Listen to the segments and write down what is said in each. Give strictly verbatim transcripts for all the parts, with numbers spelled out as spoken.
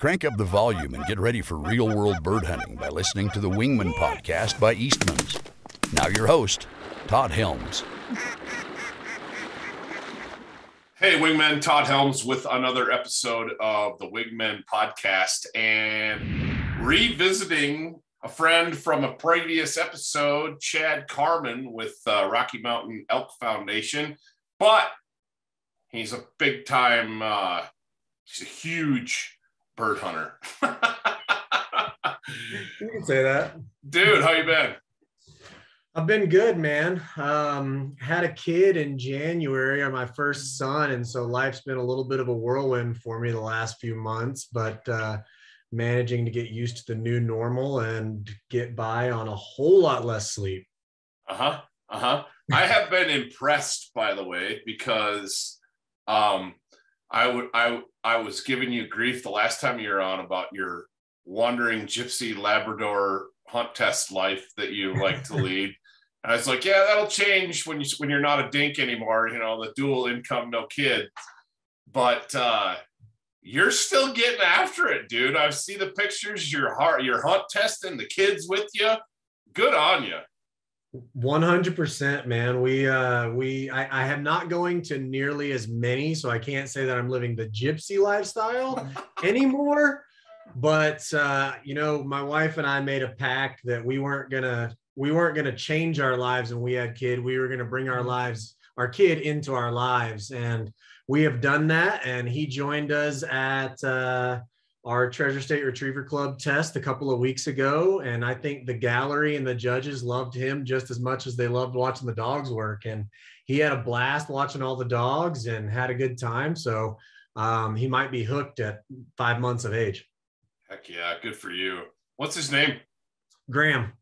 Crank up the volume and get ready for real-world bird hunting by listening to the Wingman Podcast by Eastman's. Now your host, Todd Helms. Hey, Wingman, Todd Helms with another episode of the Wingman Podcast, and revisiting a friend from a previous episode, Chad Carman with uh, Rocky Mountain Elk Foundation, but he's a big-time, uh, he's a huge bird hunter. You can say that. Dude, how you been? I've been good, man. Um, had a kid in January, or my first son, and so life's been a little bit of a whirlwind for me the last few months, but uh, managing to get used to the new normal and get by on a whole lot less sleep. Uh-huh, uh-huh. I have been impressed, by the way, because um, I, would, I, I was giving you grief the last time you were on about your wandering gypsy Labrador hunt test life that you like to lead. And I was like, yeah, that'll change when you when you're not a dink anymore, you know, the dual income, no kid. But uh you're still getting after it, dude. I see the pictures, your heart, your hunt testing, the kids with you. Good on you. one hundred percent, man. We uh we I, I am not going to nearly as many, so I can't say that I'm living the gypsy lifestyle anymore. But, uh, you know, my wife and I made a pact that we weren't going to, we weren't going to change our lives when we had kid. We were going to bring our lives, our kid into our lives. And we have done that. And he joined us at uh, our Treasure State Retriever Club test a couple of weeks ago. And I think the gallery and the judges loved him just as much as they loved watching the dogs work. And he had a blast watching all the dogs and had a good time. So um, he might be hooked at five months of age. Heck yeah, good for you. What's his name? Graham.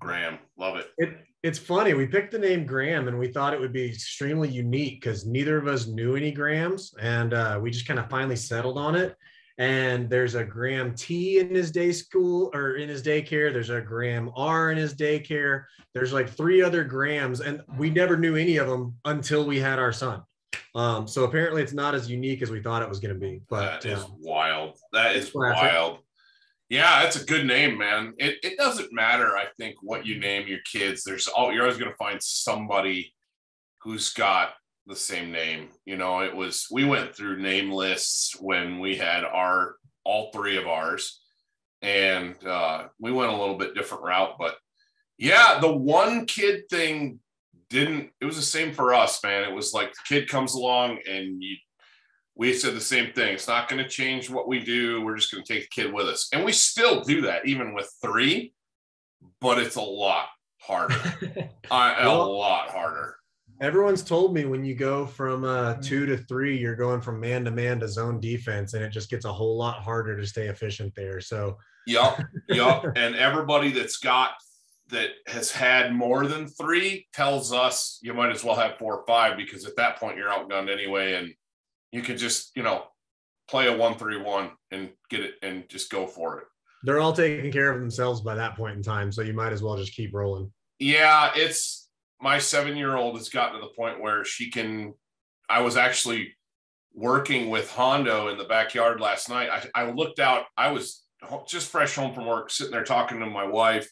Graham, love it. it. It's funny, we picked the name Graham and we thought it would be extremely unique because neither of us knew any Grahams, and uh, we just kind of finally settled on it. And there's a Graham T in his day school or in his daycare. There's a Graham R in his daycare. There's like three other Grahams, and we never knew any of them until we had our son. Um, so apparently it's not as unique as we thought it was going to be. But that is uh, wild. That is wild. Yeah, that's a good name, man. It it doesn't matter, I think, what you name your kids. There's all you're always going to find somebody who's got the same name. You know, it was we went through name lists when we had our all three of ours, and uh, we went a little bit different route. But yeah, the one kid thing didn't. It was the same for us, man. It was like the kid comes along and you. We said the same thing. It's not going to change what we do. We're just going to take the kid with us. And we still do that, even with three, but it's a lot harder. I, well, a lot harder. Everyone's told me when you go from uh, two to three, you're going from man-to-man to zone defense, and it just gets a whole lot harder to stay efficient there. So, Yep, yep. And everybody that's got that has had more than three tells us you might as well have four or five, because at that point you're outgunned anyway, and you could just, you know, play a one, three, one and get it and just go for it. They're all taking care of themselves by that point in time. So you might as well just keep rolling. Yeah. It's my seven-year-old has gotten to the point where she can, I was actually working with Hondo in the backyard last night. I, I looked out, I was just fresh home from work, sitting there talking to my wife,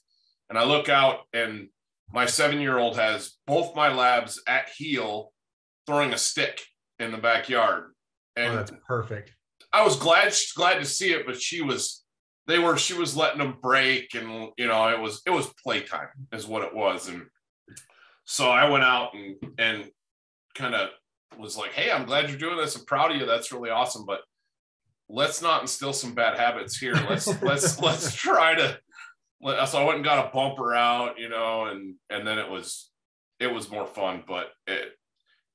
and I look out and my seven-year-old has both my labs at heel throwing a stick in the backyard. And oh, that's perfect. I was glad glad to see it, but she was they were she was letting them break, and you know, it was it was playtime is what it was. And so I went out and and kind of was like, hey, I'm glad you're doing this. I'm proud of you. That's really awesome. But let's not instill some bad habits here. Let's let's let's try to let, so I went and got a bumper out, you know, and and then it was it was more fun, but it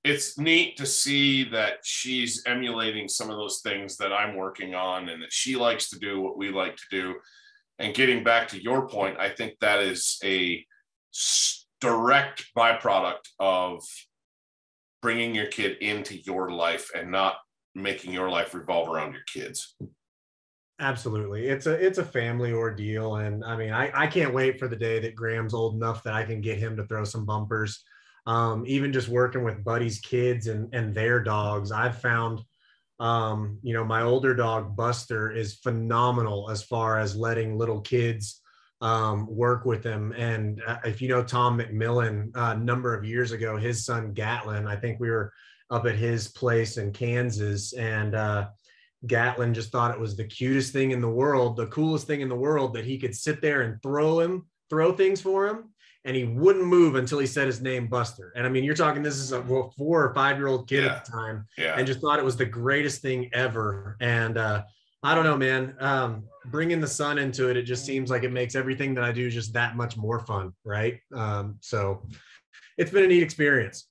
it's neat to see that she's emulating some of those things that I'm working on, and that she likes to do what we like to do. And getting back to your point, I think that is a direct byproduct of bringing your kid into your life and not making your life revolve around your kids. Absolutely. It's a, it's a family ordeal. And I mean, I, I can't wait for the day that Graham's old enough that I can get him to throw some bumpers. Um, even just working with buddies' kids and, and their dogs, I've found Um, you know, my older dog Buster is phenomenal as far as letting little kids um, work with him. And uh, if you know Tom McMillan, a uh, number of years ago, his son Gatlin, I think we were up at his place in Kansas, and uh, Gatlin just thought it was the cutest thing in the world, the coolest thing in the world, that he could sit there and throw him, throw things for him, and he wouldn't move until he said his name, Buster. And I mean, you're talking, this is a well, four or five-year-old kid yeah. at the time, yeah. and just thought it was the greatest thing ever. And uh, I don't know, man, um, bringing the sun into it, it just seems like it makes everything that I do just that much more fun, right? Um, so it's been a neat experience.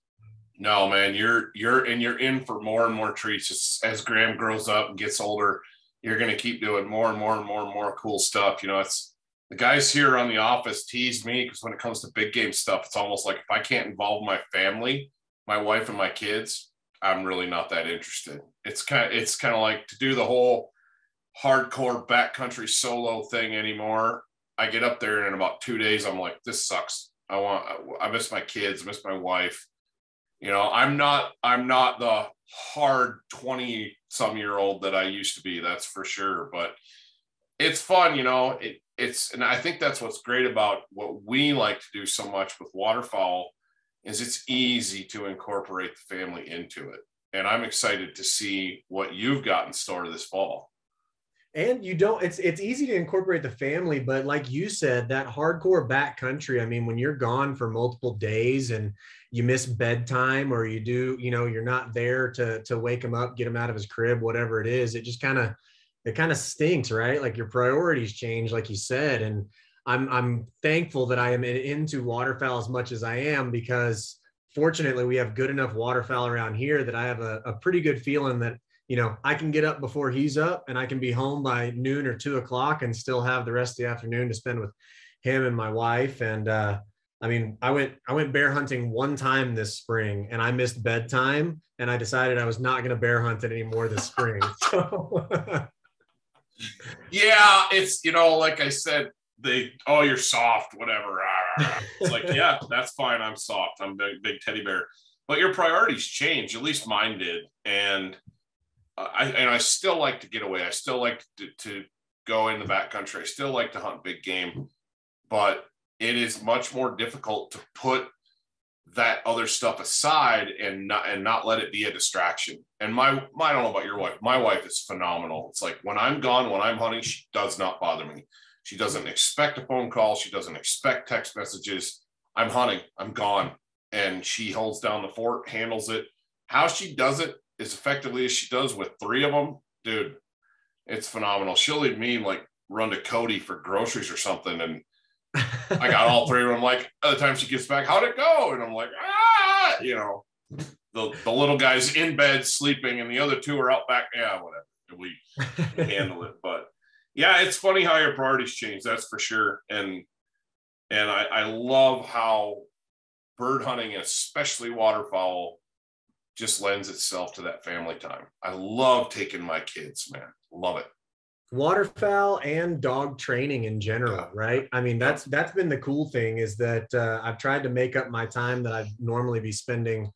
No, man, you're, you're, and you're in for more and more treats. Just as Graham grows up and gets older, you're going to keep doing more and more and more and more cool stuff. You know, it's, the guys here on the office tease me, because when it comes to big game stuff, it's almost like if I can't involve my family, my wife and my kids, I'm really not that interested. It's kind of, it's kind of like to do the whole hardcore backcountry solo thing anymore. I get up there and in about two days, I'm like, this sucks. I want, I miss my kids, I miss my wife. You know, I'm not, I'm not the hard twenty some year old that I used to be, that's for sure. But it's fun, you know, it, it's, and I think that's what's great about what we like to do so much with waterfowl, is it's easy to incorporate the family into it. And I'm excited to see what you've got in store this fall. And you don't, it's, it's easy to incorporate the family, but like you said, that hardcore backcountry, I mean, when you're gone for multiple days and you miss bedtime, or you do, you know, you're not there to, to wake him up, get him out of his crib, whatever it is, it just kind of, it kind of stinks, right? Like your priorities change, like you said. And I'm, I'm thankful that I am in, into waterfowl as much as I am, because fortunately we have good enough waterfowl around here that I have a, a pretty good feeling that, you know, I can get up before he's up, and I can be home by noon or two o'clock and still have the rest of the afternoon to spend with him and my wife. And, uh, I mean, I went, I went bear hunting one time this spring, and I missed bedtime, and I decided I was not going to bear hunt it anymore this spring. So yeah, it's, you know, like I said, they, oh, you're soft, whatever. It's like, yeah, that's fine. I'm soft. I'm a big, big teddy bear. But your priorities change. At least mine did. And I, and I still like to get away. I still like to, to go in the backcountry. I still like to hunt big game, but it is much more difficult to put that other stuff aside and not, and not let it be a distraction. And my, my, I don't know about your wife. My wife is phenomenal. It's like when I'm gone, when I'm hunting, she does not bother me. She doesn't expect a phone call. She doesn't expect text messages. I'm hunting, I'm gone. And she holds down the fort, handles it. How she does it, as effectively as she does with three of them, dude, it's phenomenal. She'll leave me like run to Cody for groceries or something, and I got all three of them. Like, by the time she gets back, how'd it go? And I'm like, ah, you know, the, the little guy's in bed sleeping, and the other two are out back. Yeah, whatever. We handle it. But yeah, it's funny how your priorities change. That's for sure. And and I, I love how bird hunting, especially waterfowl, just lends itself to that family time. I love taking my kids, man. Love it. Waterfowl and dog training in general, right? I mean, that's, that's been the cool thing, is that uh, I've tried to make up my time that I'd normally be spending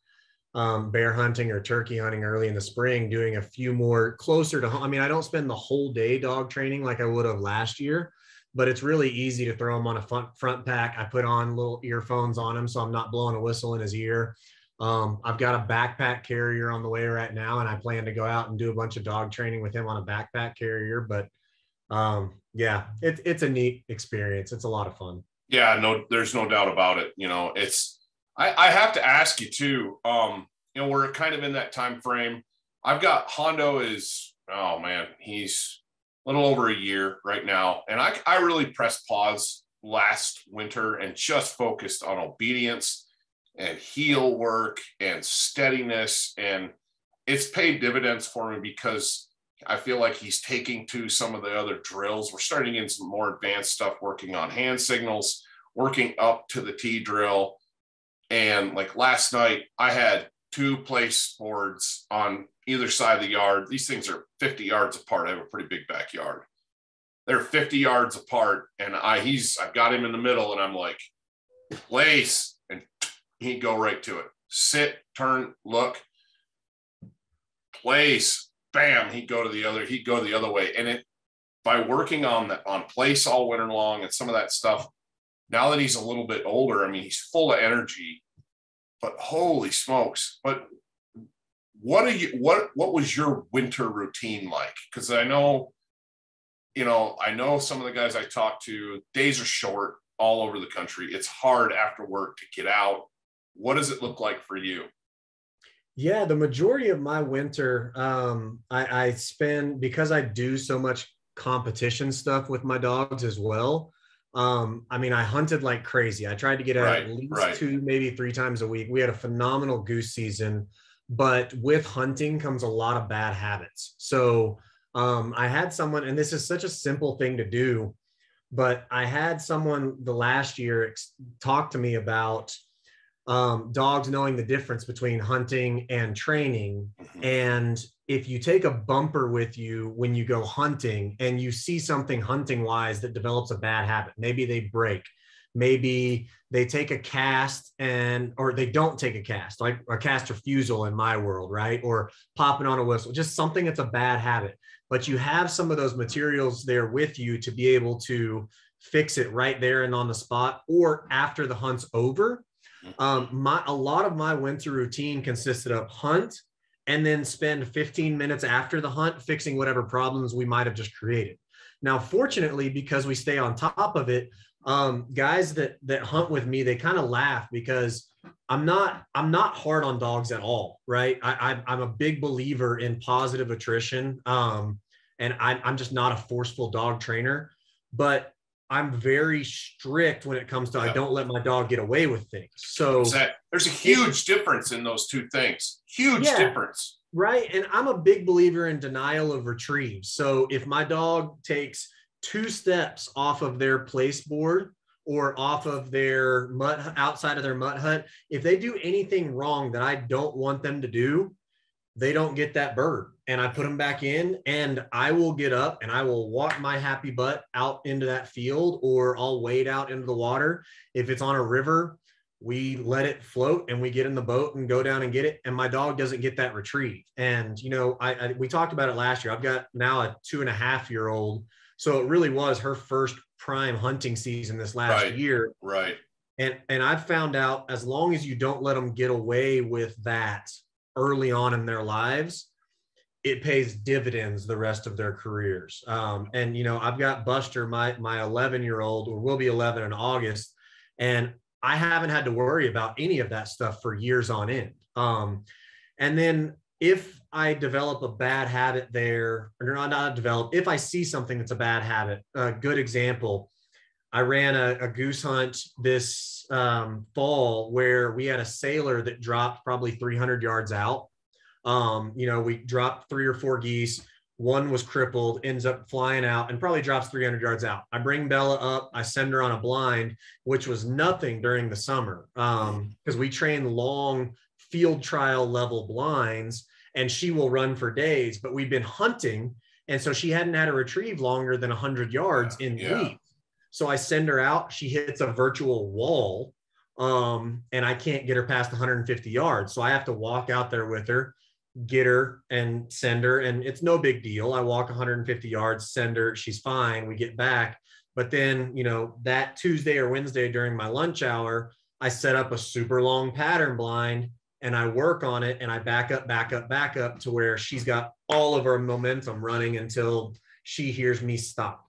um, bear hunting or turkey hunting early in the spring, doing a few more closer to home. I mean, I don't spend the whole day dog training like I would have last year, but it's really easy to throw them on a front, front pack. I put on little earphones on him, so I'm not blowing a whistle in his ear. Um, I've got a backpack carrier on the way right now, and I plan to go out and do a bunch of dog training with him on a backpack carrier. But um, yeah, it, it's a neat experience. It's a lot of fun. Yeah, no, there's no doubt about it. You know, it's, I, I have to ask you too, um, you know, we're kind of in that time frame. I've got Hondo is, oh man, he's a little over a year right now. And I, I really pressed pause last winter and just focused on obedience and heel work and steadiness, and it's paid dividends for me, because I feel like he's taking to some of the other drills. We're starting in some more advanced stuff, working on hand signals, working up to the T drill. And like last night, I had two place boards on either side of the yard. These things are fifty yards apart. I have a pretty big backyard. They're fifty yards apart, and I he's I've got him in the middle, and I'm like, place, and he'd go right to it. Sit, turn, look, place, bam, he'd go to the other, he'd go the other way. And it, by working on the, on place all winter long and some of that stuff, now that he's a little bit older, I mean, he's full of energy, but holy smokes. But what are you, what, what was your winter routine like? Cause I know, you know, I know some of the guys I talked to, days are short all over the country. It's hard after work to get out. What does it look like for you? Yeah, the majority of my winter, um, I, I spend, because I do so much competition stuff with my dogs as well. Um, I mean, I hunted like crazy. I tried to get out right, at least right. two, maybe three times a week. We had a phenomenal goose season, but with hunting comes a lot of bad habits. So um, I had someone, and this is such a simple thing to do, but I had someone the last year ex- talk to me about um, dogs knowing the difference between hunting and training. Mm-hmm. And if you take a bumper with you when you go hunting and you see something hunting wise that develops a bad habit, maybe they break, maybe they take a cast and, or they don't take a cast, like a cast refusal in my world, right? Or popping on a whistle, just something that's a bad habit, but you have some of those materials there with you to be able to fix it right there and on the spot or after the hunt's over. Um, my, a lot of my winter routine consisted of hunt and then spend fifteen minutes after the hunt fixing whatever problems we might've just created. Now, fortunately, because we stay on top of it, um, guys that, that hunt with me, they kind of laugh because I'm not, I'm not hard on dogs at all. Right. I, I I'm a big believer in positive attrition. Um, and I, I'm just not a forceful dog trainer, but I'm very strict when it comes to, yeah. I don't let my dog get away with things. So that, there's a huge difference in those two things. Huge yeah, difference. Right. And I'm a big believer in denial of retrieve. So if my dog takes two steps off of their place board or off of their mutt, outside of their mutt hut, if they do anything wrong that I don't want them to do, they don't get that bird. And I put them back in and I will get up and I will walk my happy butt out into that field, or I'll wade out into the water. If it's on a river, we let it float and we get in the boat and go down and get it. And my dog doesn't get that retrieve. And, you know, I, I we talked about it last year. I've got now a two and a half year old. So it really was her first prime hunting season this last right, year. Right. And, and I've found out as long as you don't let them get away with that early on in their lives, it pays dividends the rest of their careers. Um, and, you know, I've got Buster, my my eleven year old, or will be eleven in August. And I haven't had to worry about any of that stuff for years on end. Um, and then if I develop a bad habit there, or not, not develop, if I see something that's a bad habit, a good example, I ran a, a goose hunt this um, fall where we had a sailor that dropped probably three hundred yards out. Um, you know, we dropped three or four geese. One was crippled, ends up flying out and probably drops three hundred yards out. I bring Bella up. I send her on a blind, which was nothing during the summer um, because we train long field trial level blinds and she will run for days, but we've been hunting. And so she hadn't had a retrieve longer than one hundred yards in yeah. weeks. So I send her out, she hits a virtual wall um, and I can't get her past one hundred fifty yards. So I have to walk out there with her, get her and send her. And it's no big deal. I walk one hundred fifty yards, send her, she's fine. We get back. But then, you know, that Tuesday or Wednesday during my lunch hour, I set up a super long pattern blind and I work on it and I back up, back up, back up to where she's got all of her momentum running until she hears me stop.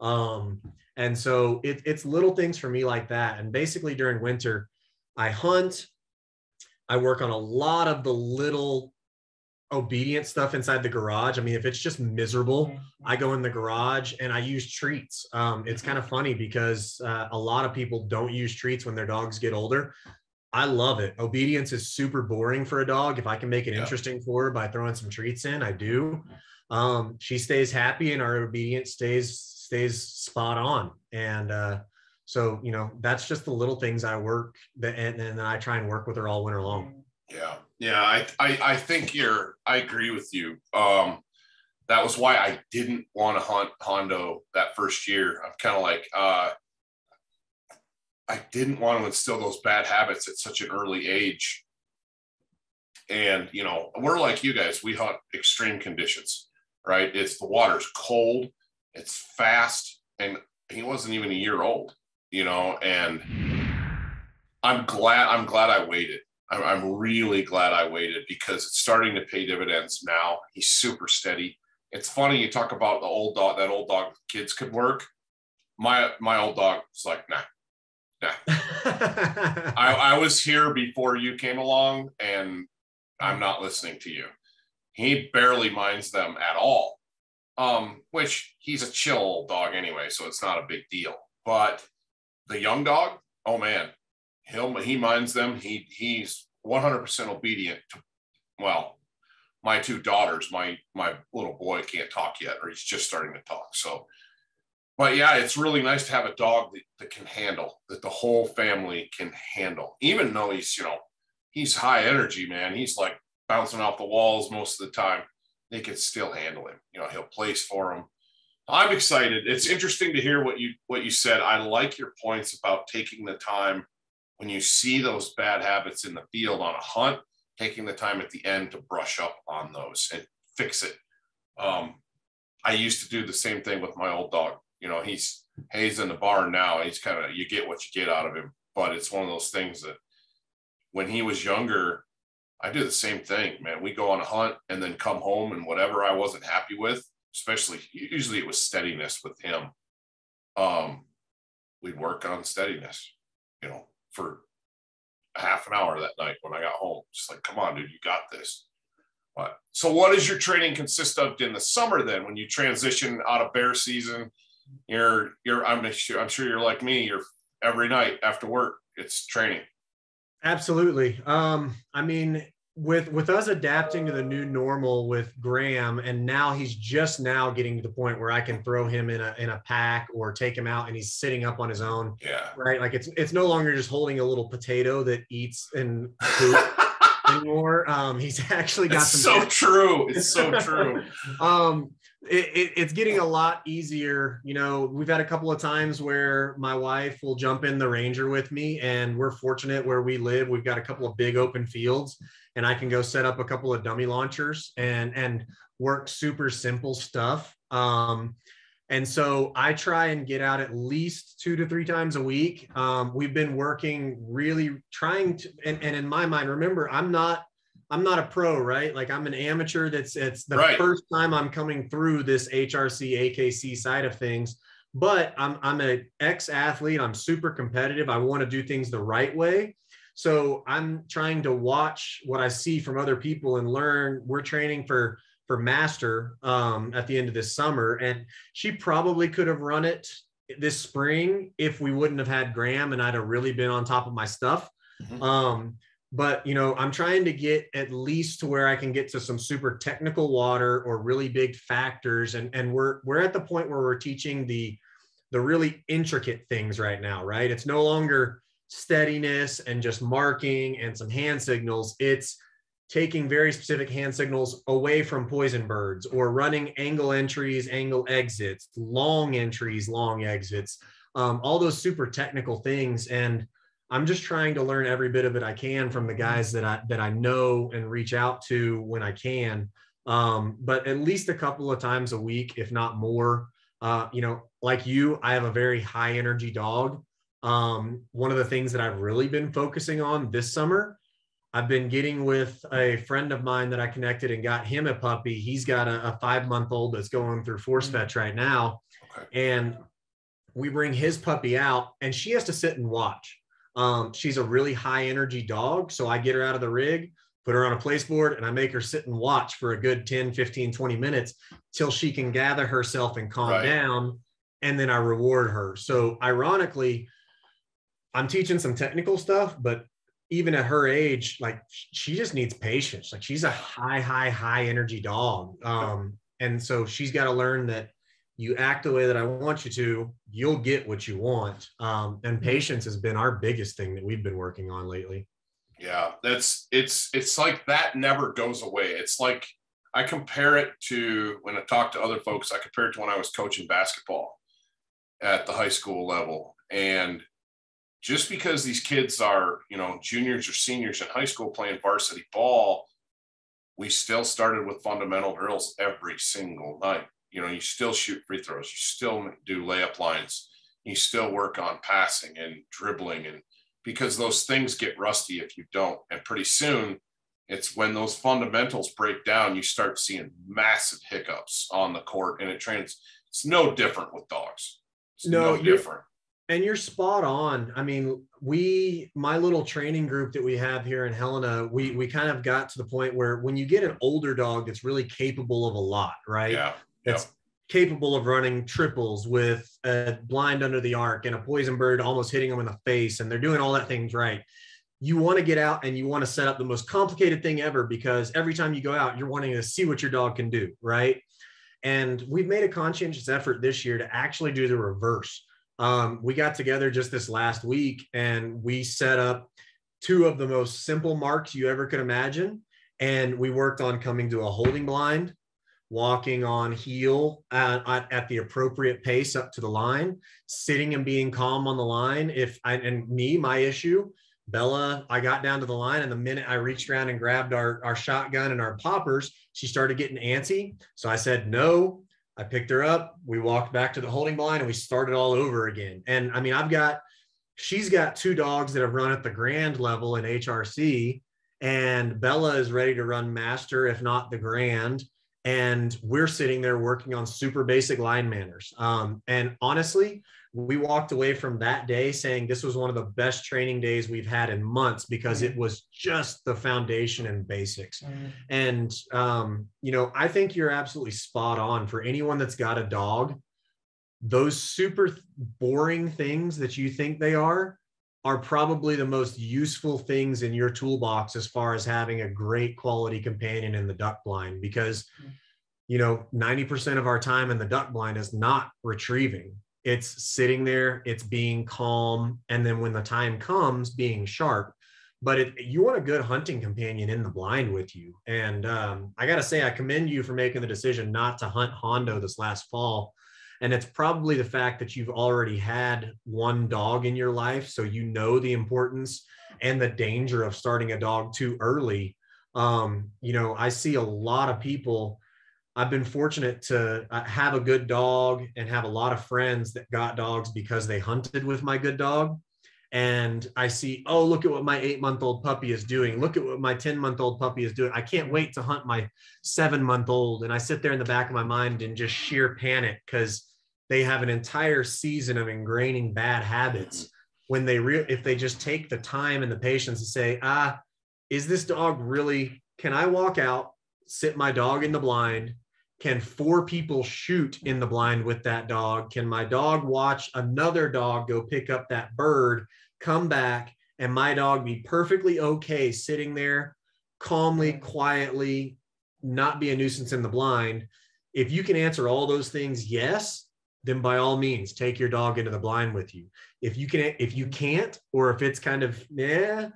Um, And so it, it's little things for me like that. And basically during winter, I hunt, I work on a lot of the little obedient stuff inside the garage. I mean, if it's just miserable, I go in the garage and I use treats. Um, it's kind of funny because uh, a lot of people don't use treats when their dogs get older. I love it. Obedience is super boring for a dog. If I can make it yeah. interesting for her by throwing some treats in, I do. Um, she stays happy and our obedience stays stays spot on. And uh, so, you know, that's just the little things I work that, and then I try and work with her all winter long. Yeah. Yeah. I, I, I think you're, I agree with you. Um, that was why I didn't want to hunt Hondo that first year. I'm kind of like, uh, I didn't want to instill those bad habits at such an early age. And, you know, we're like you guys, we hunt extreme conditions, right? It's the water's cold, it's fast. And he wasn't even a year old, you know, and I'm glad, I'm glad I waited. I'm, I'm really glad I waited because it's starting to pay dividends now. He's super steady. It's funny. You talk about the old dog, that old dog kids could work. My, my old dog was like, nah, nah. I, I was here before you came along and I'm not listening to you. He barely minds them at all. Um, which he's a chill old dog anyway, so it's not a big deal. But the young dog, oh man, he'll, he minds them. He he's one hundred percent obedient to, well, my two daughters, my, my little boy can't talk yet, or he's just starting to talk. So, but yeah, it's really nice to have a dog that, that can handle, that the whole family can handle, even though he's, you know, he's high energy, man. He's like bouncing off the walls most of the time. They can still handle him. You know, he'll place for him. I'm excited. It's interesting to hear what you what you said. I like your points about taking the time when you see those bad habits in the field on a hunt, taking the time at the end to brush up on those and fix it. Um, I used to do the same thing with my old dog. You know, he's, he's in the barn now. He's kind of, you get what you get out of him. But it's one of those things that when he was younger, I do the same thing, man. We go on a hunt and then come home and whatever I wasn't happy with, especially usually it was steadiness with him. Um, we'd work on steadiness, you know, for a half an hour that night when I got home. Just like, come on, dude, you got this. But, so what does your training consist of in the summer then when you transition out of bear season? You're, you're, I'm sure, I'm sure you're like me. You're every night after work, it's training. Absolutely. Um, I mean, with, with us adapting to the new normal with Graham, and now he's just now getting to the point where I can throw him in a, in a pack or take him out and he's sitting up on his own. Yeah. Right. Like it's, it's no longer just holding a little potato that eats and poop anymore. Um, he's actually got some. So true. It's so true. um, It, it, it's getting a lot easier. You know, we've had a couple of times where my wife will jump in the Ranger with me, and we're fortunate where we live. We've got a couple of big open fields and I can go set up a couple of dummy launchers and, and work super simple stuff. Um, and so I try and get out at least two to three times a week. Um, we've been working really trying to, and, and in my mind, remember, I'm not I'm not a pro, right? Like I'm an amateur. That's it's the right. first time I'm coming through this H R C, A K C side of things, but I'm, I'm an ex-athlete. I'm super competitive. I want to do things the right way. So I'm trying to watch what I see from other people and learn. We're training for, for master um, at the end of this summer. And she probably could have run it this spring if we wouldn't have had Graham and I'd have really been on top of my stuff. Mm-hmm. Um, But, you know, I'm trying to get at least to where I can get to some super technical water or really big factors. And, and we're, we're at the point where we're teaching the, the really intricate things right now, right? It's no longer steadiness and just marking and some hand signals. It's taking very specific hand signals away from poison birds or running angle entries, angle exits, long entries, long exits, um, all those super technical things. And I'm just trying to learn every bit of it I can from the guys that I, that I know and reach out to when I can. Um, but at least a couple of times a week, if not more, uh, you know, like you, I have a very high energy dog. Um, one of the things that I've really been focusing on this summer, I've been getting with a friend of mine that I connected and got him a puppy. He's got a, a five month old that's going through force fetch right now. Okay. And we bring his puppy out and she has to sit and watch. Um, she's a really high energy dog. So I get her out of the rig, put her on a place board, and I make her sit and watch for a good ten, fifteen, twenty minutes till she can gather herself and calm right. down. And then I reward her. So ironically, I'm teaching some technical stuff, but even at her age, like she just needs patience. Like she's a high, high, high energy dog. Um, and so she's got to learn that you act the way that I want you to, you'll get what you want. Um, and patience has been our biggest thing that we've been working on lately. Yeah, that's, it's, it's like that never goes away. It's like, I compare it to, when I talk to other folks, I compare it to when I was coaching basketball at the high school level. And just because these kids are, you know, juniors or seniors in high school playing varsity ball, we still started with fundamental drills every single night. You know, you still shoot free throws, you still do layup lines, you still work on passing and dribbling, and because those things get rusty if you don't. And pretty soon, it's when those fundamentals break down, you start seeing massive hiccups on the court, and it trans. It's no different with dogs. It's no, no different. And you're spot on. I mean, we, my little training group that we have here in Helena, we we kind of got to the point where when you get an older dog that's really capable of a lot, right? Yeah. That's yeah. capable of running triples with a blind under the arc and a poison bird almost hitting them in the face, and they're doing all that things right. You want to get out and you want to set up the most complicated thing ever, because every time you go out, you're wanting to see what your dog can do, right? And we've made a conscientious effort this year to actually do the reverse. Um, we got together just this last week and we set up two of the most simple marks you ever could imagine. And we worked on coming to a holding blind, walking on heel at, at the appropriate pace up to the line, sitting and being calm on the line. If I, and me, my issue, Bella, I got down to the line, and the minute I reached around and grabbed our, our shotgun and our poppers, she started getting antsy. So I said, no, I picked her up. We walked back to the holding blind and we started all over again. And I mean, I've got, she's got two dogs that have run at the grand level in H R C, and Bella is ready to run master, if not the grand. And we're sitting there working on super basic line manners. Um, and honestly, we walked away from that day saying this was one of the best training days we've had in months, because it was just the foundation and basics. Mm. And, um, you know, I think you're absolutely spot on. For anyone that's got a dog, those super th- boring things that you think they are, are probably the most useful things in your toolbox as far as having a great quality companion in the duck blind, because, you know, ninety percent of our time in the duck blind is not retrieving. It's sitting there, it's being calm, and then when the time comes, being sharp. But it, you want a good hunting companion in the blind with you. And um, I got to say, I commend you for making the decision not to hunt Hondo this last fall. And it's probably the fact that you've already had one dog in your life, so you know the importance and the danger of starting a dog too early. Um, you know, I see a lot of people. I've been fortunate to have a good dog and have a lot of friends that got dogs because they hunted with my good dog. And I see, oh, look at what my eight-month-old puppy is doing. Look at what my ten-month-old puppy is doing. I can't wait to hunt my seven-month-old. And I sit there in the back of my mind in just sheer panic, because they have an entire season of ingraining bad habits. When they re- if they just take the time and the patience to say, ah, is this dog really, can I walk out, sit my dog in the blind? Can four people shoot in the blind with that dog? Can my dog watch another dog go pick up that bird, come back, and my dog be perfectly okay sitting there calmly, quietly, not be a nuisance in the blind? If you can answer all those things yes, then by all means, take your dog into the blind with you. If you can, if you can't, or if it's kind of, eh,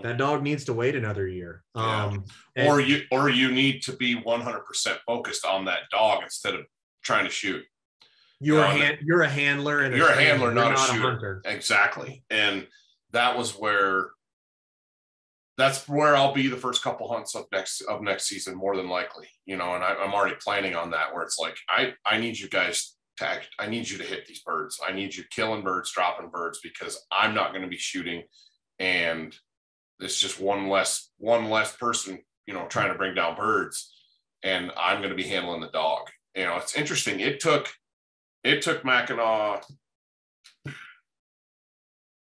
that dog needs to wait another year. Um, yeah. Or you or you need to be one hundred percent focused on that dog instead of trying to shoot. You're, you're, a, hand, you're a handler. and You're a handler, not, not a shooter. A hunter. Exactly. And that was where, that's where I'll be the first couple hunts of next of next season, more than likely. You know, and I, I'm already planning on that, where it's like, I, I need you guys to, act, I need you to hit these birds. I need you killing birds, dropping birds, because I'm not going to be shooting. And it's just one less, one less person, you know, trying to bring down birds, and I'm going to be handling the dog. You know, it's interesting. It took, it took Mackinac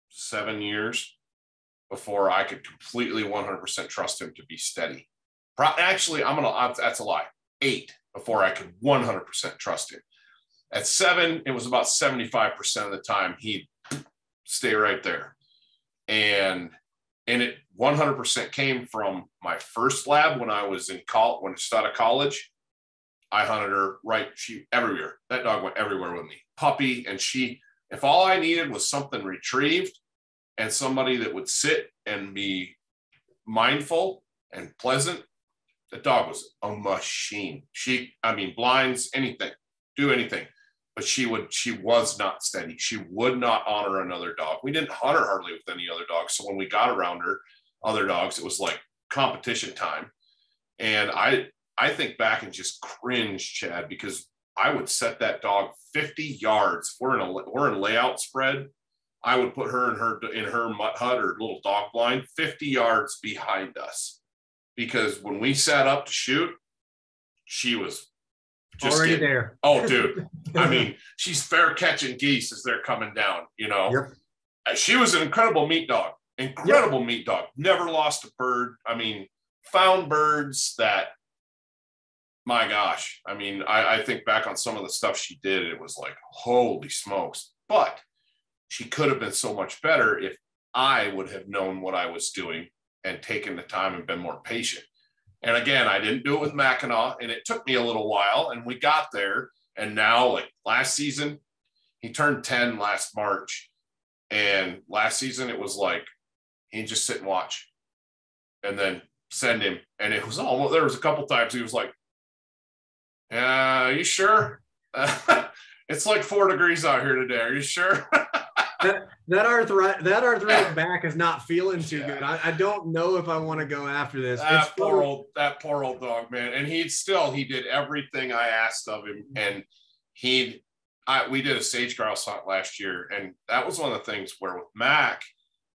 seven years before I could completely one hundred percent trust him to be steady. Pro- Actually, I'm going to, that's a lie. Eight before I could one hundred percent trust him. At seven, it was about seventy-five percent of the time he'd stay right there. And And it one hundred percent came from my first lab when I was in college, when I was out of college. I hunted her right, she everywhere. That dog went everywhere with me. Puppy, and she, if all I needed was something retrieved and somebody that would sit and be mindful and pleasant, the dog was a machine. She, I mean, blinds, anything, do anything. But she would, she was not steady. She would not honor another dog. We didn't hunt her hardly with any other dogs. So when we got around her, other dogs, it was like competition time. And I, I think back and just cringe, Chad, because I would set that dog fifty yards. We're in a, we're in layout spread. I would put her in her, in her mutt hut or little dog blind fifty yards behind us, because when we sat up to shoot, she was just already getting there. Oh, dude. I mean, she's fair catching geese as they're coming down, you know. Yep. She was an incredible meat dog, incredible yep. meat dog, never lost a bird. I mean, found birds that, my gosh, I mean, I, I think back on some of the stuff she did, it was like, holy smokes. But she could have been so much better if I would have known what I was doing and taken the time and been more patient. And again, I didn't do it with Mackinac, and it took me a little while, and we got there. And now, like last season, he turned ten last March. And last season, it was like, he'd just sit and watch and then send him. And it was almost, there was a couple times he was like, Uh, are you sure? Uh, it's like four degrees out here today. Are you sure? that that arthritic, that arthritic back is not feeling too yeah. good. I, I don't know if I want to go after this. That it's poor old that poor old dog, man. And he still he did everything I asked of him. And he, I we did a sage grouse hunt last year, and that was one of the things where with Mac,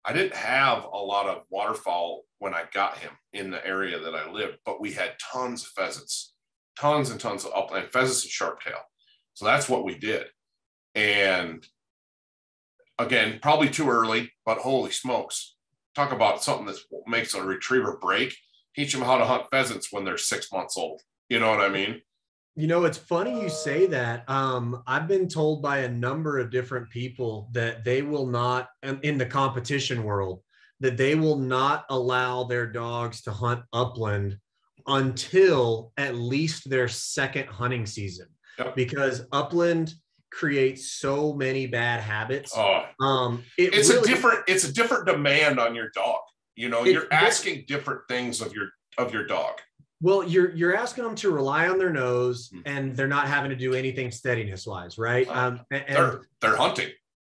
I didn't have a lot of waterfowl when I got him in the area that I lived, but we had tons of pheasants. Tons and tons of upland pheasants and sharp tail. So that's what we did. And again, probably too early, but holy smokes. Talk about something that makes a retriever break. Teach them how to hunt pheasants when they're six months old. You know what I mean? You know, it's funny you say that. Um, I've been told by a number of different people that they will not, in the competition world, that they will not allow their dogs to hunt upland until at least their second hunting season, yep. because upland creates so many bad habits. Oh, um, it it's really, a different, it's a different demand on your dog. You know, it, you're asking different things of your, of your dog. Well, you're, you're asking them to rely on their nose mm-hmm. and they're not having to do anything steadiness wise. Right. Uh, um, and, they're, they're hunting.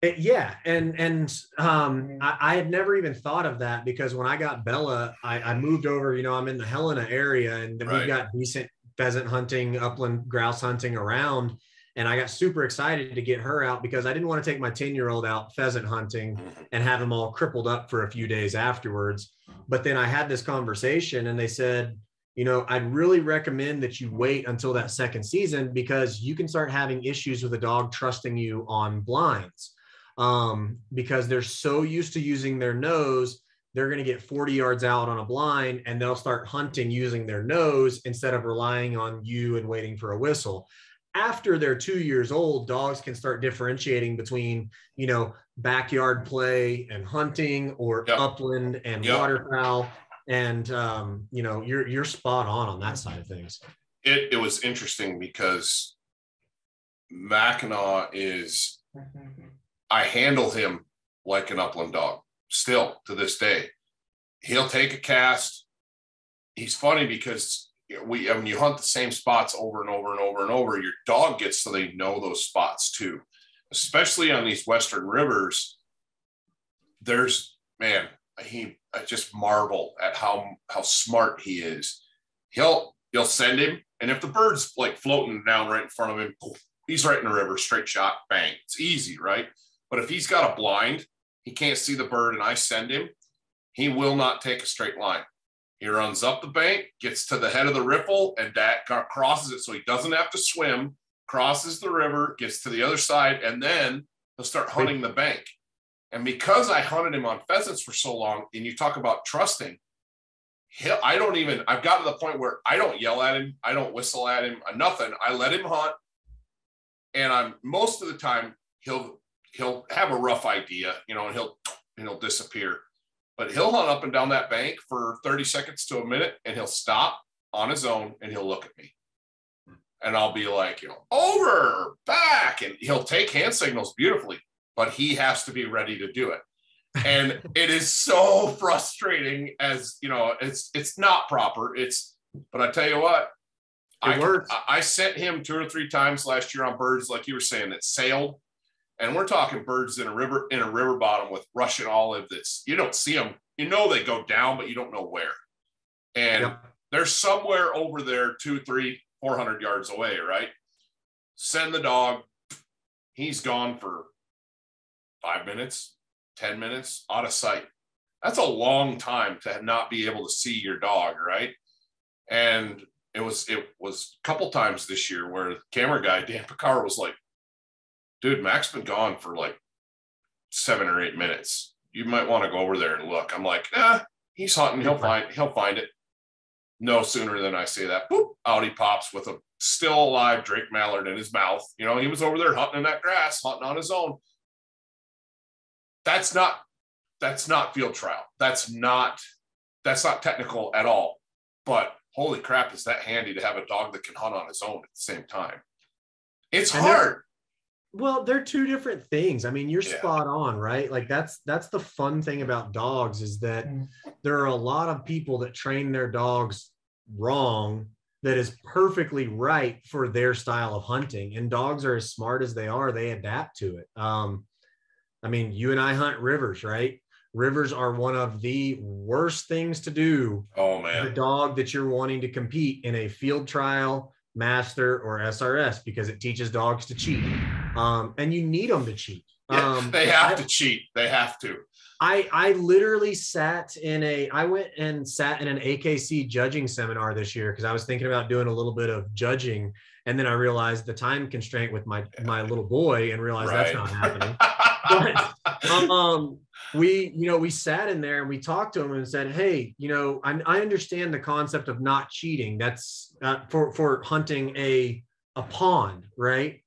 It, yeah. And, and um, I, I had never even thought of that, because when I got Bella, I, I moved over, you know, I'm in the Helena area, and right. we've got decent pheasant hunting, upland grouse hunting around. And I got super excited to get her out, because I didn't want to take my ten year old out pheasant hunting and have them all crippled up for a few days afterwards. But then I had this conversation and they said, you know, I'd really recommend that you wait until that second season, because you can start having issues with a dog trusting you on blinds. Um, because they're so used to using their nose, they're going to get forty yards out on a blind and they'll start hunting using their nose instead of relying on you and waiting for a whistle. After they're two years old, dogs can start differentiating between, you know, backyard play and hunting, or yep. upland and yep. waterfowl. And, um, you know, you're, you're spot on on that side of things. It, it was interesting because Mackinac is... I handle him like an upland dog still to this day. He'll take a cast. He's funny because we, I mean, you hunt the same spots over and over and over and over. Your dog gets so they know those spots too, especially on these Western rivers. There's, man, he, I just marvel at how, how smart he is. He'll, you'll send him. And if the bird's like floating down right in front of him, he's right in the river, straight shot, bang. It's easy, right? But if he's got a blind, he can't see the bird, and I send him, he will not take a straight line. He runs up the bank, gets to the head of the riffle, and that crosses it so he doesn't have to swim, crosses the river, gets to the other side, and then he'll start hunting the bank. And because I hunted him on pheasants for so long, and you talk about trusting, he'll, I don't even, I've gotten to the point where I don't yell at him, I don't whistle at him, nothing. I let him hunt, and I'm most of the time, he'll... he'll have a rough idea, you know, and he'll, and he'll disappear, but he'll hunt up and down that bank for thirty seconds to a minute, and he'll stop on his own and he'll look at me, and I'll be like, you know, over, back, and he'll take hand signals beautifully, but he has to be ready to do it. And it is so frustrating, as you know, it's, it's not proper. It's, but I tell you what, I, can, I sent him two or three times last year on birds, like you were saying, that sailed. And we're talking birds in a river, in a river bottom with Russian olive. That's, you don't see them, you know, they go down, but you don't know where. And yep. They're somewhere over there, two, three, four hundred yards away, right? Send the dog. He's gone for five minutes, ten minutes, out of sight. That's a long time to not be able to see your dog, right? And it was it was a couple times this year where the camera guy, Dan Picard, was like, dude, Mac's been gone for like seven or eight minutes. You might want to go over there and look. I'm like, eh, he's hunting. He'll find, he'll find it. No sooner than I say that, boop, out he pops with a still alive Drake Mallard in his mouth. You know, he was over there hunting in that grass, hunting on his own. That's not, that's not field trial. That's not, that's not technical at all. But holy crap, is that handy to have a dog that can hunt on his own at the same time. It's and hard. Well, they're two different things. I mean, you're yeah. spot on, right? Like that's, that's the fun thing about dogs is that mm. there are a lot of people that train their dogs wrong. That is perfectly right for their style of hunting. And dogs are as smart as they are. They adapt to it. Um, I mean, you and I hunt rivers, right? Rivers are one of the worst things to do. Oh man. The dog that you're wanting to compete in a field trial, master, or S R S, because it teaches dogs to cheat. Um, and you need them to cheat. Yeah, um, they have I, to cheat. They have to. I, I literally sat in a, I went and sat in an A K C judging seminar this year because I was thinking about doing a little bit of judging. And then I realized the time constraint with my, my little boy and realized right. that's not happening. But, um, we, you know, we sat in there and we talked to him and said, hey, you know, I, I understand the concept of not cheating. That's uh, for, for hunting a, a pond, right?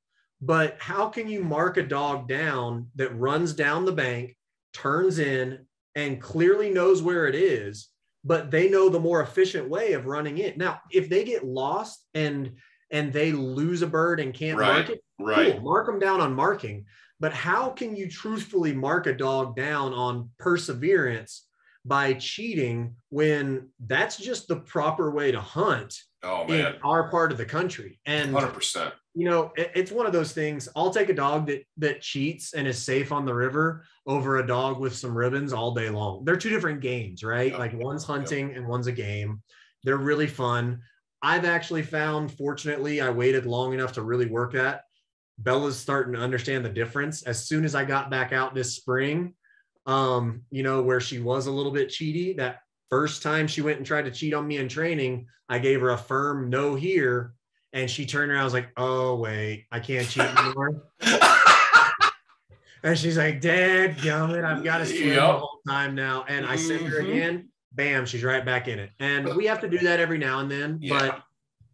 But how can you mark a dog down that runs down the bank, turns in, and clearly knows where it is, but they know the more efficient way of running it? Now, if they get lost and and they lose a bird and can't right, mark it, right. cool, mark them down on marking. But how can you truthfully mark a dog down on perseverance by cheating when that's just the proper way to hunt oh, man. in our part of the country? And one hundred percent. You know, it's one of those things. I'll take a dog that that cheats and is safe on the river over a dog with some ribbons all day long. They're two different games, right? Yep. Like one's hunting yep. and one's a game. They're really fun. I've actually found, fortunately, I waited long enough to really work that. Bella's starting to understand the difference. As soon as I got back out this spring, um, you know, where she was a little bit cheaty, that first time she went and tried to cheat on me in training, I gave her a firm no here. And she turned around, I was like, oh, wait, I can't cheat anymore. And she's like, Dad, gummit, I've got to swim yep. the whole time now. And I send mm-hmm. her again, bam, she's right back in it. And we have to do that every now and then. Yeah. But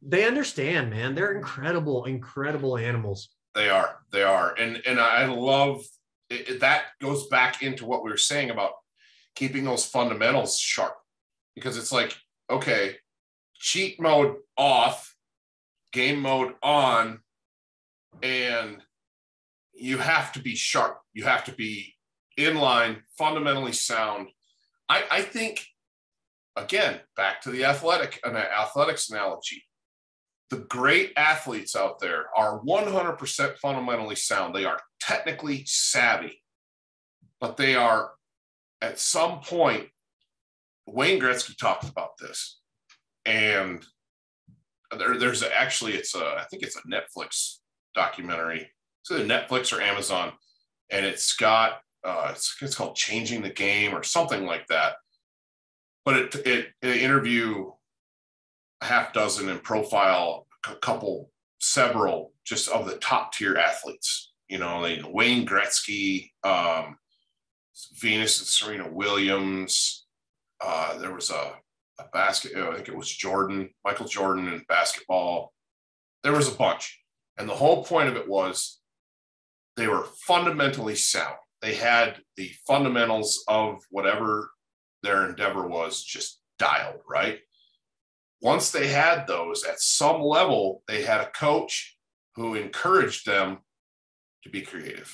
they understand, man. They're incredible, incredible animals. They are. They are. And, and I love it, that goes back into what we were saying about keeping those fundamentals sharp. Because it's like, okay, cheat mode off. Game mode on, and you have to be sharp. You have to be in line, fundamentally sound. I, I think, again, back to the athletic and athletics analogy, the great athletes out there are one hundred percent fundamentally sound. They are technically savvy, but they are at some point, Wayne Gretzky talked about this, and There, there's a, actually, it's a, I think it's a Netflix documentary. It's either Netflix or Amazon. And it's got, uh, it's, it's called Changing the Game or something like that. But it, it, it interview a half dozen and profile a couple, several just of the top tier athletes. You know, like Wayne Gretzky, um, Venus and Serena Williams. Uh, there was a, A basket, I think it was Jordan, Michael Jordan in basketball. There was a bunch. And the whole point of it was they were fundamentally sound. They had the fundamentals of whatever their endeavor was just dialed, right? Once they had those, at some level, they had a coach who encouraged them to be creative.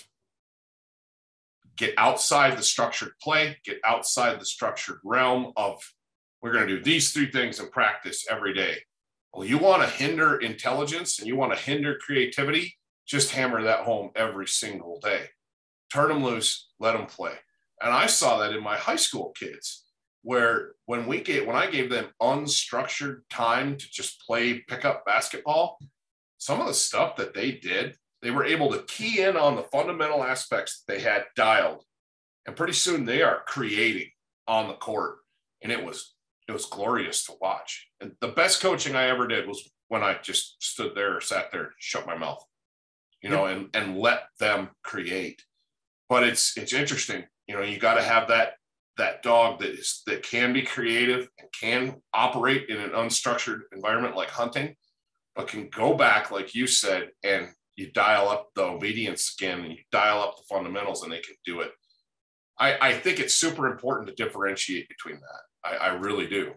Get outside the structured play, get outside the structured realm of we're going to do these three things in practice every day. Well, you want to hinder intelligence and you want to hinder creativity, just hammer that home every single day. Turn them loose, let them play. And I saw that in my high school kids. where when we gave, when I gave them unstructured time to just play pickup basketball, some of the stuff that they did, they were able to key in on the fundamental aspects that they had dialed. And pretty soon they are creating on the court. And it was, it was glorious to watch. And the best coaching I ever did was when I just stood there or sat there, shut my mouth, you know, and, and let them create. But it's, it's interesting. You know, you got to have that, that dog that is, that can be creative and can operate in an unstructured environment like hunting, but can go back, like you said, and you dial up the obedience again, and you dial up the fundamentals, and they can do it. I, I think it's super important to differentiate between that. I, I really do.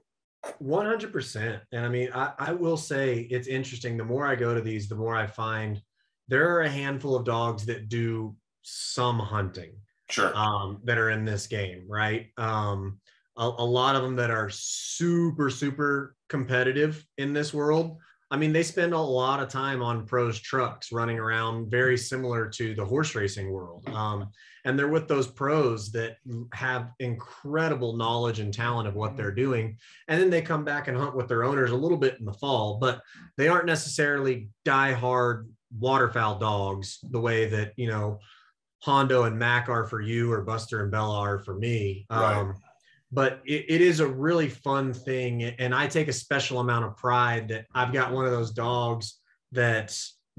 one hundred percent. And I mean, I, I will say it's interesting. The more I go to these, the more I find there are a handful of dogs that do some hunting. Sure. Um, that are in this game, right? Um, a, a lot of them that are super, super competitive in this world. I mean, they spend a lot of time on pros' trucks running around, very similar to the horse racing world. Um, and they're with those pros that have incredible knowledge and talent of what they're doing. And then they come back and hunt with their owners a little bit in the fall, but they aren't necessarily diehard waterfowl dogs the way that, you know, Hondo and Mac are for you, or Buster and Bella are for me. Right. Um, But it, it is a really fun thing. And I take a special amount of pride that I've got one of those dogs that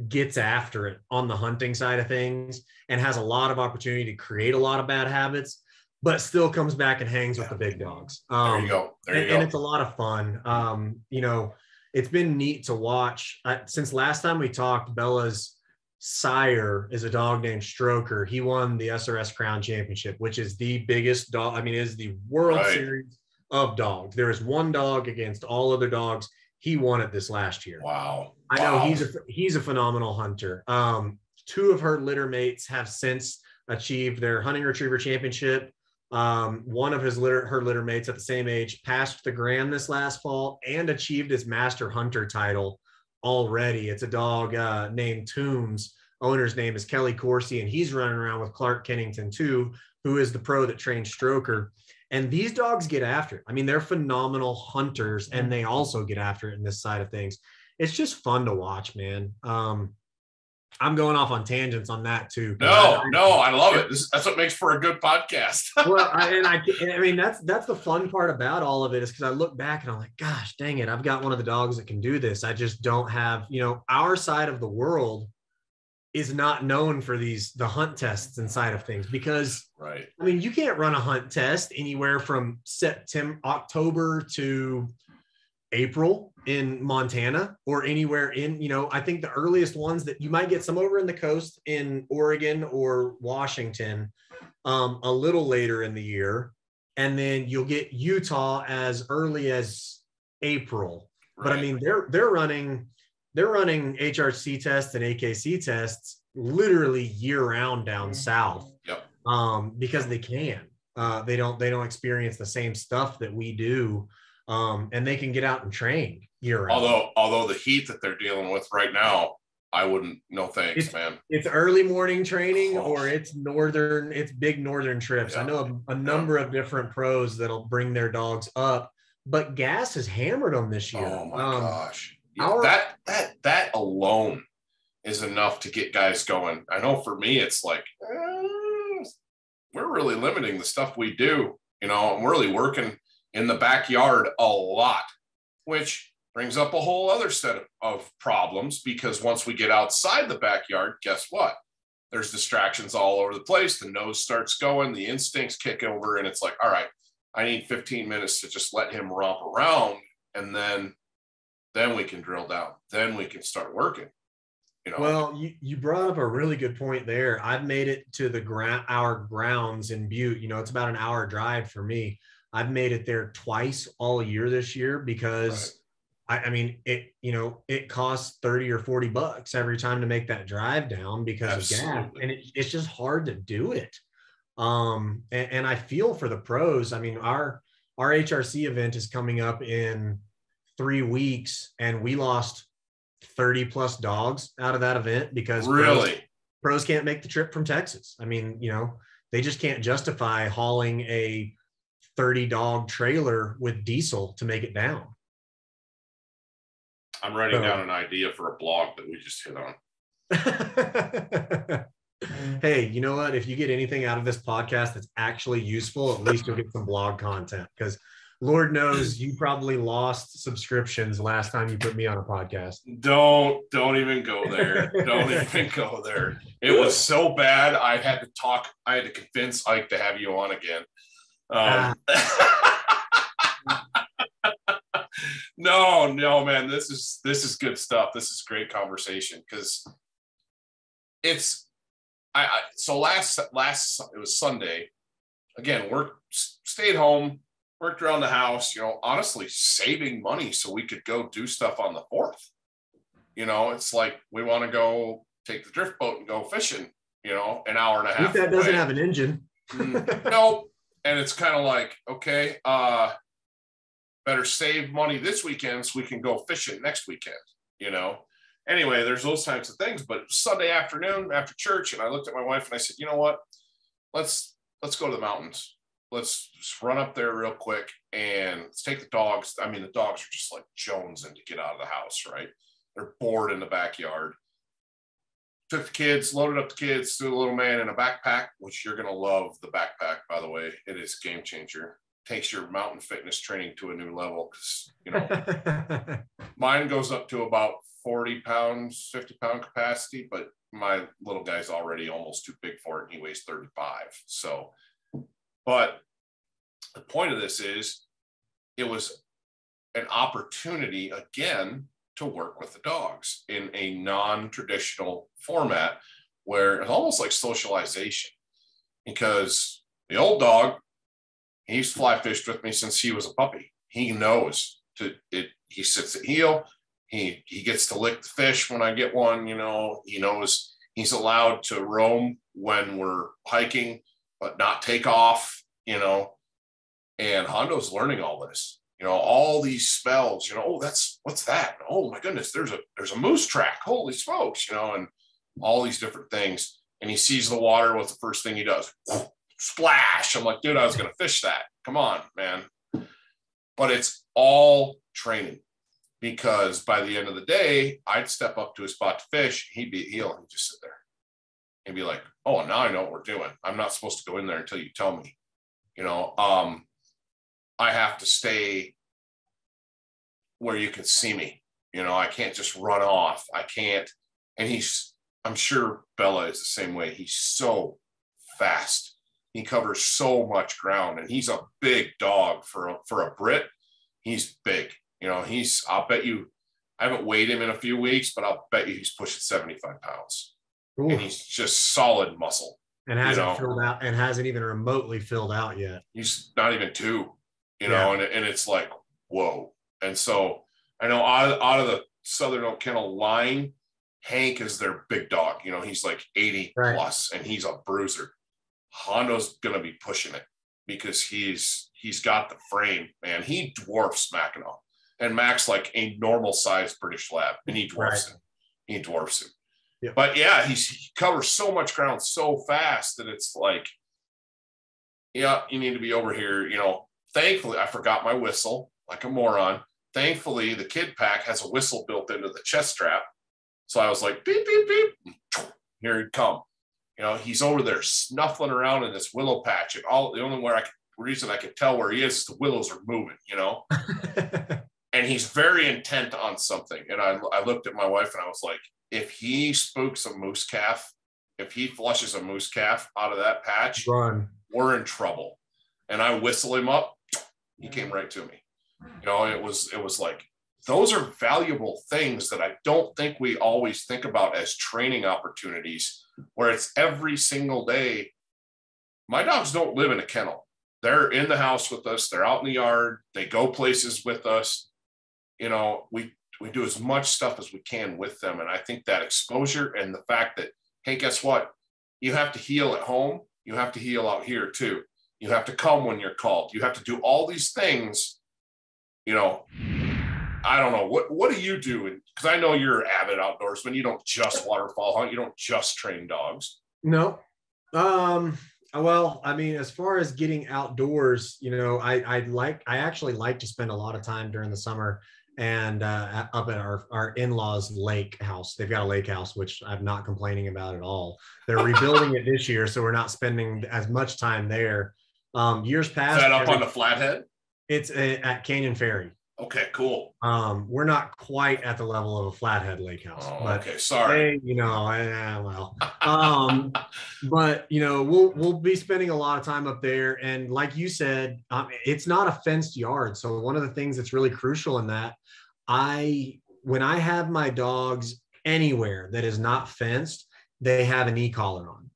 gets after it on the hunting side of things and has a lot of opportunity to create a lot of bad habits, but still comes back and hangs with the big dogs. Um, there you go. There you and, go. And it's a lot of fun. Um, you know, it's been neat to watch. I, since last time we talked, Bella's sire is a dog named Stroker. He won the S R S Crown Championship, which is the biggest dog. I mean, it is the World right. Series of dogs. There is one dog against all other dogs. He won it this last year. Wow. I know wow. he's a he's a phenomenal hunter. Um, two of her litter mates have since achieved their hunting retriever championship. Um, one of his litter her litter mates at the same age passed the grand this last fall and achieved his master hunter title already. It's a dog uh, named Toombs. Owner's name is Kelly Corsi, and he's running around with Clark Kennington too, who is the pro that trained Stroker. And these dogs get after it. I mean, they're phenomenal hunters, and they also get after it in this side of things. It's just fun to watch, man. Um, I'm going off on tangents on that too. No, I, I, no, I love it. This, that's what makes for a good podcast. Well, I, and I, and I mean, that's, that's the fun part about all of it, is because I look back and I'm like, gosh, dang it. I've got one of the dogs that can do this. I just don't have, you know, our side of the world is not known for these, the hunt tests and side of things, because right. I mean, you can't run a hunt test anywhere from September, October to April in Montana, or anywhere in, you know, I think the earliest ones that you might get some over in the coast in Oregon or Washington um, a little later in the year. And then you'll get Utah as early as April. Right. But I mean, they're, they're running, they're running H R C tests and A K C tests literally year round down south. Yep. Um, because they can, uh, they don't, they don't experience the same stuff that we do. Um, and they can get out and train year round. Although, although the heat that they're dealing with right now, I wouldn't, no thanks, it's, man. It's early morning training oh. or it's northern, it's big northern trips. Yeah. I know a, a number yeah. of different pros that'll bring their dogs up, but gas is hammered on this year. Oh my um, gosh. Yeah, our, that, that, that alone is enough to get guys going. I know for me, it's like, eh, we're really limiting the stuff we do, you know, and we're really working in the backyard a lot, which brings up a whole other set of, of problems, because once we get outside the backyard, guess what? There's distractions all over the place. The nose starts going, the instincts kick over, and it's like, all right, I need fifteen minutes to just let him romp around, and then then we can drill down. Then we can start working. You know? Well, you, you brought up a really good point there. I've made it to the gra- our grounds in Butte. You know, it's about an hour drive for me. I've made it there twice all year this year because right. I, I mean, it, you know, it costs thirty or forty bucks every time to make that drive down because Absolutely. Of gas, and it, it's just hard to do it. Um, and, and I feel for the pros. I mean, our, our H R C event is coming up in three weeks and we lost thirty plus dogs out of that event because really pros, pros can't make the trip from Texas. I mean, you know, they just can't justify hauling a thirty dog trailer with diesel to make it down. I'm writing so, down an idea for a blog that we just hit on. Hey, you know what? If you get anything out of this podcast that's actually useful, at least you'll get some blog content, because Lord knows you probably lost subscriptions last time you put me on a podcast. Don't, don't even go there. Don't even go there. It was so bad. I had to talk. I had to convince Ike to have you on again. Um, ah. no, no, man, this is, this is good stuff. This is great conversation, because it's, I, I, so last, last, it was Sunday again, work, stayed home. Worked around the house, you know, honestly saving money so we could go do stuff on the fourth. You know, it's like, we want to go take the drift boat and go fishing, you know, an hour and a half. If that doesn't have an engine. Nope. And it's kind of like, okay, uh, better save money this weekend so we can go fishing next weekend, you know. Anyway, there's those types of things. But Sunday afternoon after church, and I looked at my wife and I said, you know what, let's let's go to the mountains. Let's just run up there real quick and let's take the dogs. I mean, the dogs are just like jonesing to get out of the house, right? They're bored in the backyard. Took the kids, loaded up the kids, threw the little man in a backpack, which you're going to love the backpack, by the way. It is a game changer. Takes your mountain fitness training to a new level. Because, you know, mine goes up to about forty pounds, fifty pound capacity, but my little guy's already almost too big for it. And he weighs thirty-five. So, but the point of this is, it was an opportunity, again, to work with the dogs in a non-traditional format where it's almost like socialization, because the old dog, he's fly fished with me since he was a puppy. He knows to it. He sits at heel. He, he gets to lick the fish when I get one, you know, he knows he's allowed to roam when we're hiking, but not take off, you know. And Hondo's learning all this, you know, all these spells, you know, oh, that's, what's that? Oh my goodness, there's a, there's a moose track, holy smokes, you know, and all these different things. And he sees the water, what's the first thing he does? Splash. I'm like, dude, I was going to fish that. Come on, man. But it's all training, because by the end of the day, I'd step up to a spot to fish. He'd be, he'll he'd just sit there and be like, oh, now I know what we're doing. I'm not supposed to go in there until you tell me, you know. um, I have to stay where you can see me. You know, I can't just run off. I can't. And he's, I'm sure Bella is the same way. He's so fast. He covers so much ground, and he's a big dog for a, for a Brit. He's big, you know, he's, I'll bet you, I haven't weighed him in a few weeks, but I'll bet you he's pushing seventy-five pounds. Ooh. And he's just solid muscle, and hasn't you know? filled out, and hasn't even remotely filled out yet. He's not even two, you yeah. know, and and it's like, whoa. And so I know out of, out of the Southern Oak Kennel line, Hank is their big dog. You know, he's like eighty right. plus, and he's a bruiser. Hondo's gonna be pushing it, because he's he's got the frame, man. He dwarfs Mackinac, and Mac's like a normal sized British lab, and he dwarfs right. him. He dwarfs him. Yeah. But yeah, he's, he covers so much ground so fast that it's like, yeah, you need to be over here. You know, thankfully, I forgot my whistle like a moron. Thankfully, the kid pack has a whistle built into the chest strap. So I was like, beep, beep, beep. Here he'd come. You know, he's over there snuffling around in this willow patch. And all the only way I could, reason I could tell where he is is the willows are moving, you know. And he's very intent on something. And I, I looked at my wife and I was like, if he spooks a moose calf, if he flushes a moose calf out of that patch, Run. We're in trouble. And I whistle him up. He came right to me. You know, it was, it was like, those are valuable things that I don't think we always think about as training opportunities, where it's every single day. My dogs don't live in a kennel. They're in the house with us. They're out in the yard. They go places with us. You know, we, We do as much stuff as we can with them. And I think that exposure, and the fact that, hey, guess what? You have to heel at home. You have to heel out here too. You have to come when you're called. You have to do all these things. You know, I don't know. What, what do you do? Because I know you're an avid outdoorsman. You don't just waterfowl hunt. You don't just train dogs. No. Um, Well, I mean, as far as getting outdoors, you know, I, I'd like, I actually like to spend a lot of time during the summer and uh, up at our, our in-laws lake house. They've got a lake house, which I'm not complaining about at all. They're rebuilding it this year, so we're not spending as much time there. Um, years past. Is that up every, on the Flathead? It's a, at Canyon Ferry. Okay, cool. Um, we're not quite at the level of a Flathead lake house. Oh, but okay, sorry. They, you know, eh, well, um, but you know, we'll we'll be spending a lot of time up there, and like you said, um, it's not a fenced yard. So one of the things that's really crucial in that, I when I have my dogs anywhere that is not fenced, they have an e-collar on.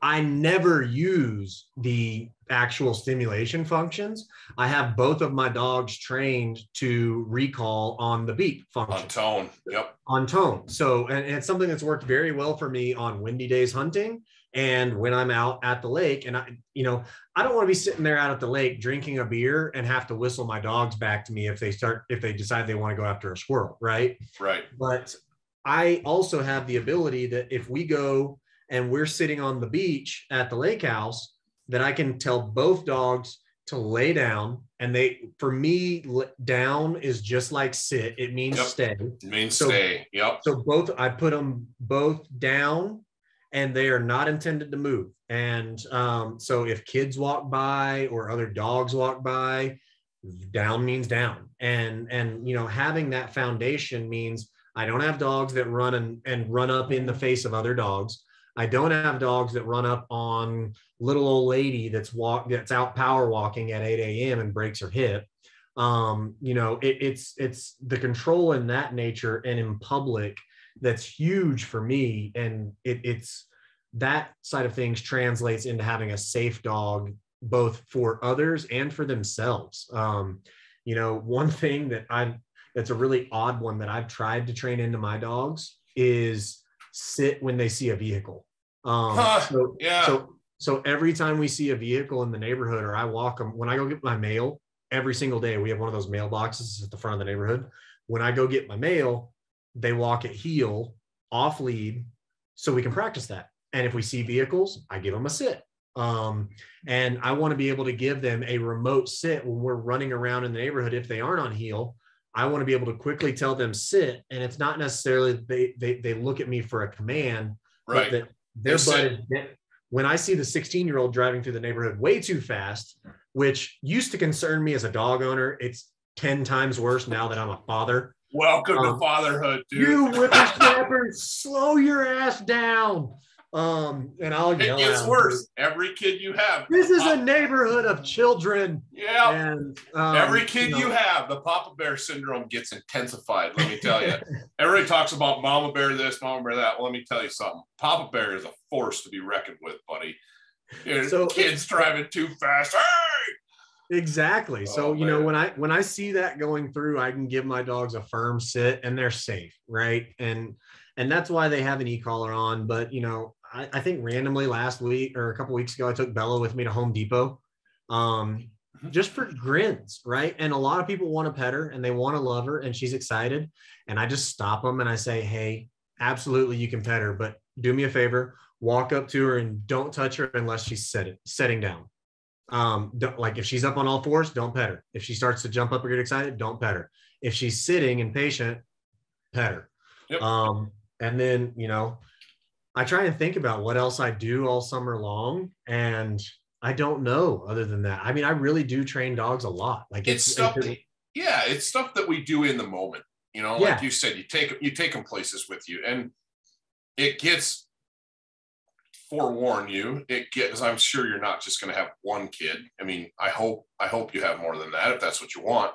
I never use the actual stimulation functions. I have both of my dogs trained to recall on the beep function. On tone, yep. On tone. So, and, and it's something that's worked very well for me on windy days hunting and when I'm out at the lake. And I, you know, I don't want to be sitting there out at the lake drinking a beer and have to whistle my dogs back to me if they start, if they decide they want to go after a squirrel, right? Right. But I also have the ability that if we go and we're sitting on the beach at the lake house, that I can tell both dogs to lay down. And they, for me, down is just like sit. It means yep. stay. It means so, stay. Yep. So both, I put them both down and they are not intended to move. And um, so if kids walk by or other dogs walk by, down means down. And, and, you know, having that foundation means I don't have dogs that run and, and run up in the face of other dogs. I don't have dogs that run up on little old lady that's walk that's out power walking at eight a m and breaks her hip. Um, you know, it, it's it's the control in that nature and in public that's huge for me, and it, it's that side of things translates into having a safe dog both for others and for themselves. Um, you know, one thing that I've that's a really odd one that I've tried to train into my dogs is sit when they see a vehicle. Um, huh, so, yeah. so, so every time we see a vehicle in the neighborhood, or I walk them, when I go get my mail every single day, we have one of those mailboxes at the front of the neighborhood. When I go get my mail, they walk at heel off lead. So we can practice that. And if we see vehicles, I give them a sit. Um, and I want to be able to give them a remote sit when we're running around in the neighborhood. If they aren't on heel, I want to be able to quickly tell them sit, and it's not necessarily they they, they look at me for a command, right? But that their butt is dead. When I see the sixteen year old driving through the neighborhood way too fast, which used to concern me as a dog owner, it's ten times worse now that I'm a father. Welcome um, to fatherhood, dude. You whippersnappers, slow your ass down. Um, and I'll yell. It gets worse. Every kid you have. This is a neighborhood of children. Yeah. And um, every kid you have, the Papa Bear syndrome gets intensified. Let me tell you. Everybody talks about Mama Bear this, Mama Bear that. Well, let me tell you something. Papa Bear is a force to be reckoned with, buddy. So kids driving too fast. Hey! Exactly. Oh, so you man. know when I when I see that going through, I can give my dogs a firm sit, and they're safe, right? And and that's why they have an e-collar on. But you know. I, I think randomly last week or a couple weeks ago, I took Bella with me to Home Depot um, just for grins, right? And a lot of people want to pet her and they want to love her and she's excited. And I just stop them and I say, hey, absolutely, you can pet her, but do me a favor, walk up to her and don't touch her unless she's set it, setting down. Um, don't, like if she's up on all fours, don't pet her. If she starts to jump up or get excited, don't pet her. If she's sitting and patient, pet her. Yep. Um, and then, you know, I try and think about what else I do all summer long, and I don't know other than that. I mean, I really do train dogs a lot. Like it's, it's stuff. It's, that, yeah, it's stuff that we do in the moment. You know, yeah. Like you said, you take you take them places with you, and it gets forewarn you. It gets. I'm sure you're not just going to have one kid. I mean, I hope I hope you have more than that if that's what you want.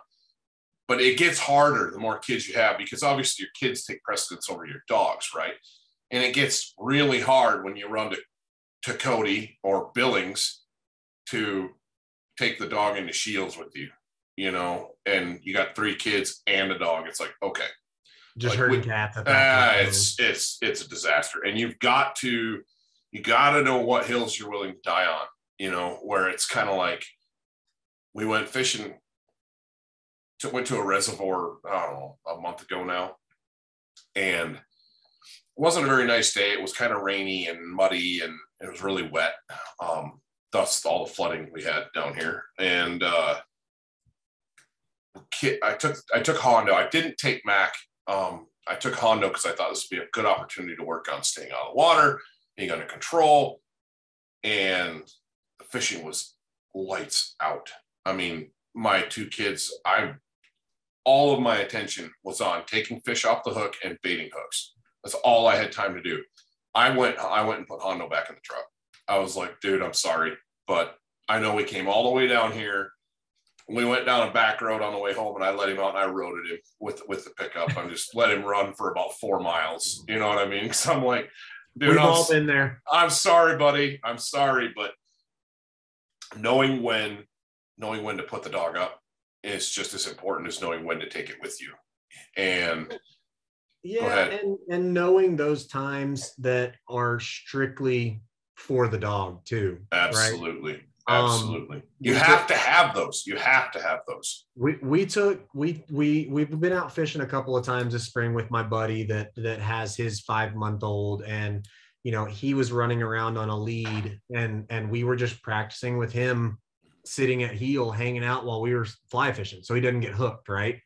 But it gets harder the more kids you have, because obviously your kids take precedence over your dogs, right? And it gets really hard when you run to, to Cody or Billings to take the dog into Shields with you, you know, and you got three kids and a dog. It's like, okay. Just like, herding cats. Ah, it's, it's, it's a disaster. And you've got to, you got to know what hills you're willing to die on, you know, where it's kind of like we went fishing, to, went to a reservoir, I don't know, a month ago now. And it wasn't a very nice day. It was kind of rainy and muddy and it was really wet. Um, that's all the flooding we had down here. And uh, I took I took Hondo. I didn't take Mac. Um, I took Hondo because I thought this would be a good opportunity to work on staying out of the water, being under control. And the fishing was lights out. I mean, my two kids, I all of my attention was on taking fish off the hook and baiting hooks. That's all I had time to do. I went, I went and put Hondo back in the truck. I was like, dude, I'm sorry, but I know we came all the way down here. We went down a back road on the way home and I let him out and I rode at him with, with the pickup. I just let him run for about four miles. You know what I mean? Cause I'm like, dude, we've I'm, all been there. I'm sorry, buddy. I'm sorry. But knowing when, knowing when to put the dog up is just as important as knowing when to take it with you. And yeah. And, and knowing those times that are strictly for the dog too. Absolutely. Right? Absolutely. Um, you have to have those. You have to have those. We, we took, we, we, we've been out fishing a couple of times this spring with my buddy that, that has his five month old, and, you know, he was running around on a lead, and, and we were just practicing with him sitting at heel, hanging out while we were fly fishing, so he didn't get hooked. Right.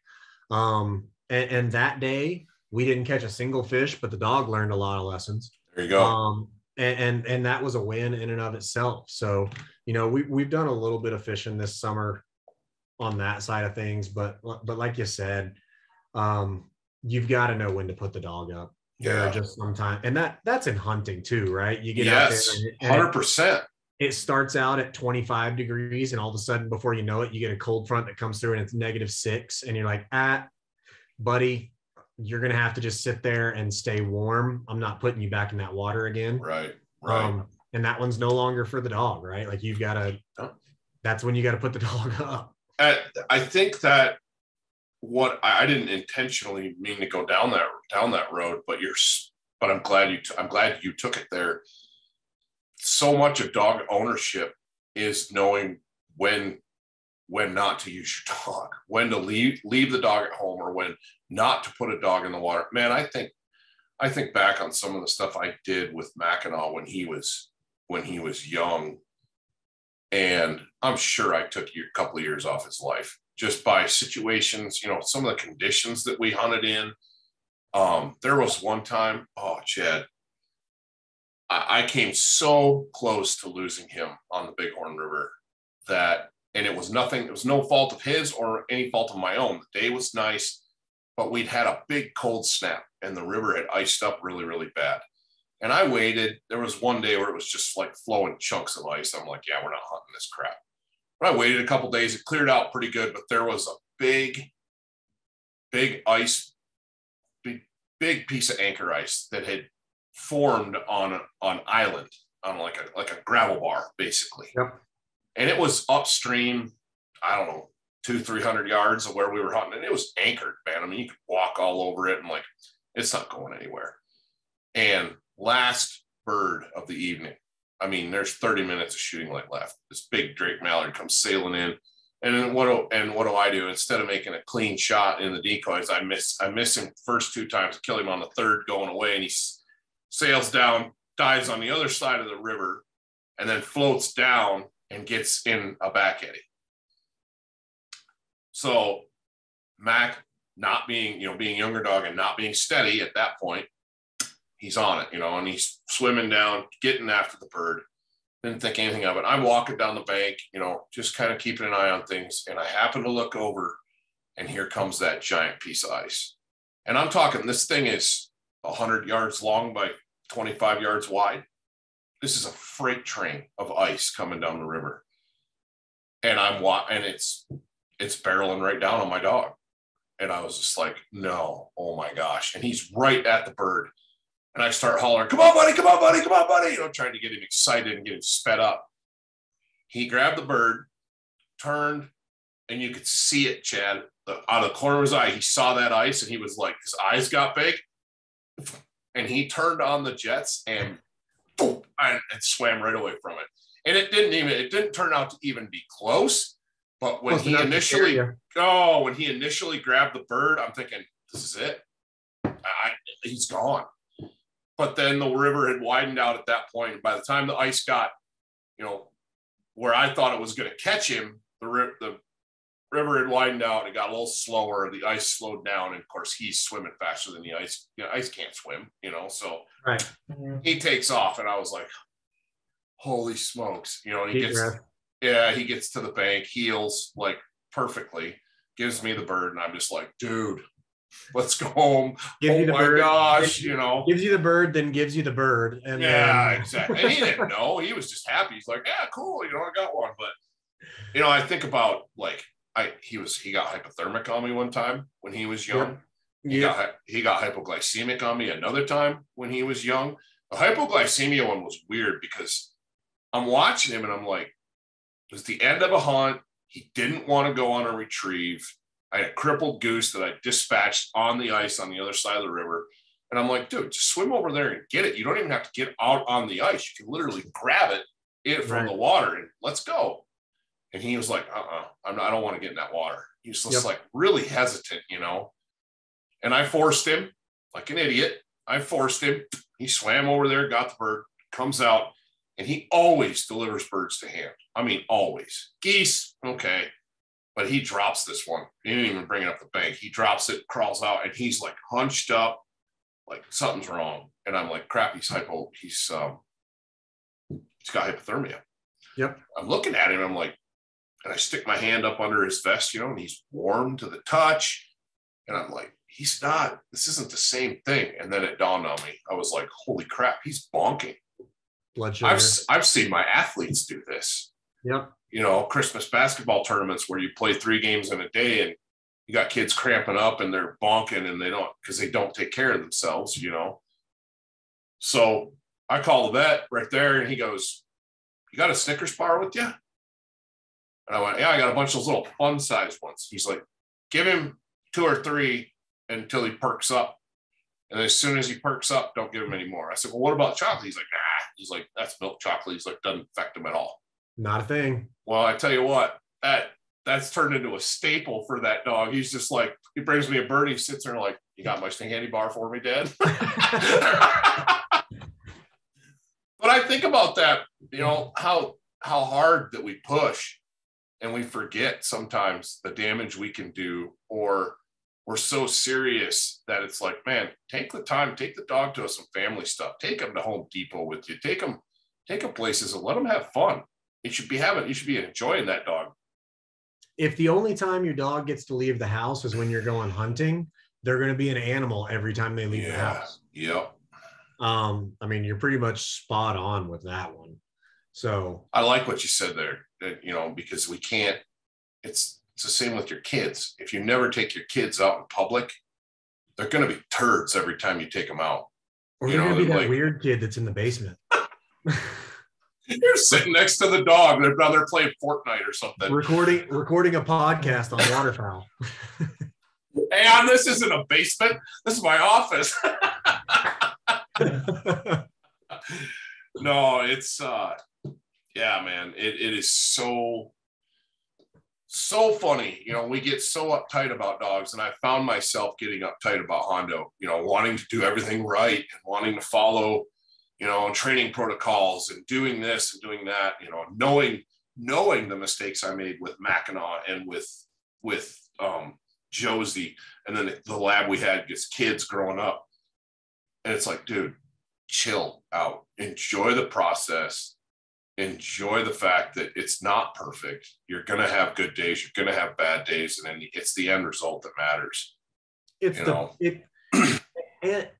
Um, and, and that day we didn't catch a single fish, but the dog learned a lot of lessons. There you go. Um, And, and and that was a win in and of itself. So, you know, we, we've done a little bit of fishing this summer on that side of things. But but like you said, um, you've got to know when to put the dog up. Yeah. Or just sometime. And that that's in hunting too, right? You get yes, out there. Yes, one hundred percent. It, it starts out at twenty-five degrees. And all of a sudden, before you know it, you get a cold front that comes through and it's negative six. And you're like, ah, buddy, you're going to have to just sit there and stay warm. I'm not putting you back in that water again. Right. Right. Um, and that one's no longer for the dog, right? Like you've got to, that's when you got to put the dog up. At, I think that what I didn't intentionally mean to go down that, down that road, but you're, but I'm glad you, t- I'm glad you took it there. So much of dog ownership is knowing when when not to use your dog, when to leave leave the dog at home, or when not to put a dog in the water. Man, I think I think back on some of the stuff I did with Mackinaw when he was when he was young, and I'm sure I took a couple of years off his life just by situations, you know, some of the conditions that we hunted in. Um, there was one time, oh, Chad, I, I came so close to losing him on the Bighorn River that. And it was nothing, it was no fault of his or any fault of my own. The day was nice, but we'd had a big cold snap and the river had iced up really, really bad. And I waited. There was one day where it was just like flowing chunks of ice. I'm like, yeah, we're not hunting this crap. But I waited a couple days. It cleared out pretty good, but there was a big, big ice, big, big piece of anchor ice that had formed on an island, on like a, like a gravel bar, basically. Yep. And it was upstream, I don't know, two, three hundred yards of where we were hunting. And it was anchored, man. I mean, you could walk all over it and like, it's not going anywhere. And last bird of the evening, I mean, there's thirty minutes of shooting light left. This big Drake Mallard comes sailing in. And then what do, and what do I do? Instead of making a clean shot in the decoys, I miss, I miss him first two times, kill him on the third going away. And he sails down, dives on the other side of the river, and then floats down and gets in a back eddy. So Mac, not being, you know, being younger dog and not being steady at that point, he's on it, you know, and he's swimming down, getting after the bird. Didn't think anything of it. I'm walking down the bank, you know, just kind of keeping an eye on things. And I happen to look over, and here comes that giant piece of ice. And I'm talking, this thing is one hundred yards long by twenty-five yards wide. This is a freight train of ice coming down the river, and I'm and it's it's barreling right down on my dog, and I was just like, no, oh my gosh! And he's right at the bird, and I start hollering, "Come on, buddy! Come on, buddy! Come on, buddy!" You know, trying to get him excited and get him sped up. He grabbed the bird, turned, and you could see it, Chad, out of the corner of his eye. He saw that ice, and he was like, his eyes got big, and he turned on the jets and. Boom, and swam right away from it. And it didn't even, it didn't turn out to even be close. But when he initially, oh, when he initially grabbed the bird, I'm thinking, this is it. I, he's gone. But then the river had widened out at that point. By the time the ice got, you know, where I thought it was going to catch him, the, ri- the river had widened out, and it got a little slower, the ice slowed down, and of course he's swimming faster than the ice. You know, ice can't swim, you know, so right. Mm-hmm. He takes off, and I was like, holy smokes, you know, and he Deep gets breath. Yeah, he gets to the bank, heels like perfectly, gives me the bird, and I'm just like, dude, let's go home. Gives oh you the my bird. Gosh, you, you know. Gives you the bird, then gives you the bird. And yeah, then... exactly. And he didn't know. He was just happy. He's like, yeah, cool. You know, I got one. But, you know, I think about, like, I he was, he got hypothermic on me one time when he was young. Yeah. He, yeah. Got, he got hypoglycemic on me another time when he was young. The hypoglycemia one was weird because I'm watching him and I'm like, it was the end of a hunt. He didn't want to go on a retrieve. I had a crippled goose that I dispatched on the ice on the other side of the river. And I'm like, dude, just swim over there and get it. You don't even have to get out on the ice. You can literally grab it, it from right. the water, and let's go. And he was like, uh-uh, I'm not, I don't want to get in that water. He was just yep. like really hesitant, you know? And I forced him like an idiot. I forced him. He swam over there, got the bird, comes out, and he always delivers birds to hand. I mean, always. Geese, okay. But he drops this one. He didn't even bring it up the bank. He drops it, crawls out, and he's like hunched up, like something's wrong. And I'm like, crap, he's hypo, he's um, he's got hypothermia. Yep. I'm looking at him, I'm like, and I stick my hand up under his vest, you know, and he's warm to the touch. And I'm like, he's not, this isn't the same thing. And then it dawned on me. I was like, holy crap, he's bonking. Blood sugar. I've I've seen my athletes do this. Yep. You know, Christmas basketball tournaments where you play three games in a day and you got kids cramping up and they're bonking and they don't, because they don't take care of themselves, you know. So I call the vet right there and he goes, you got a Snickers bar with you? And I went, yeah, I got a bunch of those little fun size ones. He's like, give him two or three until he perks up. And as soon as he perks up, don't give him any more. I said, well, what about chocolate? He's like, nah. He's like, that's milk chocolate. He's like, doesn't affect him at all. Not a thing. Well, I tell you what, that that's turned into a staple for that dog. He's just like, he brings me a bird, he sits there and like, you got much candy bar for me, Dad? But I think about that, you know, how how hard that we push, and we forget sometimes the damage we can do, or we're so serious that it's like, man, take the time, take the dog to some family stuff, take them to Home Depot with you, take them, take them places and let them have fun. You should be having, you should be enjoying that dog. If the only time your dog gets to leave the house is when you're going hunting, they're going to be an animal every time they leave yeah. the house. Yep. Um, I mean, you're pretty much spot on with that one. So I like what you said there, that, you know, because we can't, it's, it's the same with your kids. If you never take your kids out in public, they're going to be turds every time you take them out. Or you're going to be that like, weird kid that's in the basement. You're sitting next to the dog. They're, they're playing Fortnite or something. Recording recording a podcast on waterfowl. And this isn't a basement. This is my office. No, it's, uh, yeah, man. It, it is so, so funny. You know, we get so uptight about dogs. And I found myself getting uptight about Hondo, you know, wanting to do everything right and wanting to follow, you know, training protocols and doing this and doing that, you know, knowing, knowing the mistakes I made with Mackinac and with, with um, Josie. And then the lab we had gets kids growing up. And it's like, dude, chill out, enjoy the process, enjoy the fact that it's not perfect. You're going to have good days. You're going to have bad days. And then it's the end result that matters. It's you the, know? it, it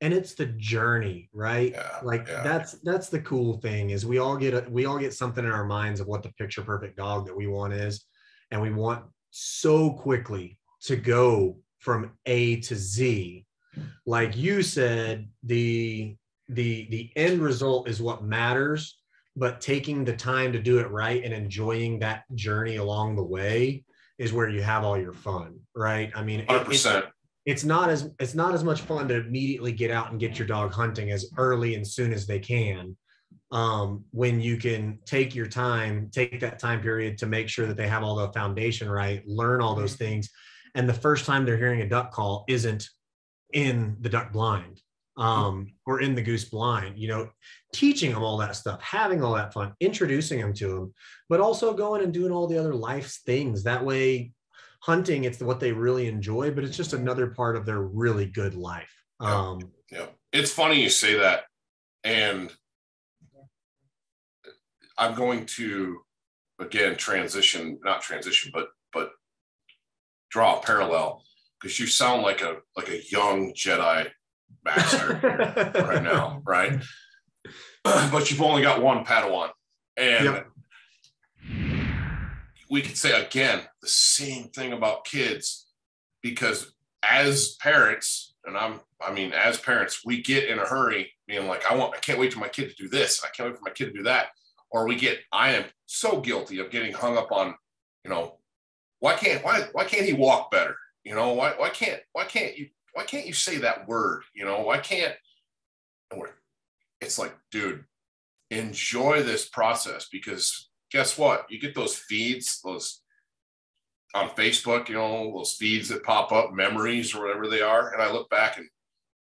And it's the journey, right? Yeah, like yeah. that's that's the cool thing is we all get a, we all get something in our minds of what the picture perfect dog that we want is, and we want so quickly to go from A to Z. Like you said, the the the end result is what matters, but taking the time to do it right and enjoying that journey along the way is where you have all your fun, right? I mean, one hundred percent. It's not as it's not as much fun to immediately get out and get your dog hunting as early and soon as they can, um, when you can take your time, take that time period to make sure that they have all the foundation right, learn all those things. And the first time they're hearing a duck call isn't in the duck blind. um, or in the goose blind, you know, teaching them all that stuff, having all that fun, introducing them to them, but also going and doing all the other life's things. That way hunting, it's what they really enjoy, but it's just another part of their really good life. Um, yeah. Yeah. It's funny you say that. And I'm going to, again, transition, not transition, but, but draw a parallel, because you sound like a, like a young Jedi master right now. Right. But you've only got one Padawan, and yep. we could say, again, the same thing about kids, because as parents, and I'm, I mean, as parents, we get in a hurry being like, I want, I can't wait for my kid to do this. And I can't wait for my kid to do that. Or we get, I am so guilty of getting hung up on, you know, why can't, why, why can't he walk better? You know, why, why can't, why can't you, why can't you say that word? You know, why can't, it's like, dude, enjoy this process, because guess what? You get those feeds, those on Facebook, you know, those feeds that pop up, memories or whatever they are. And I look back and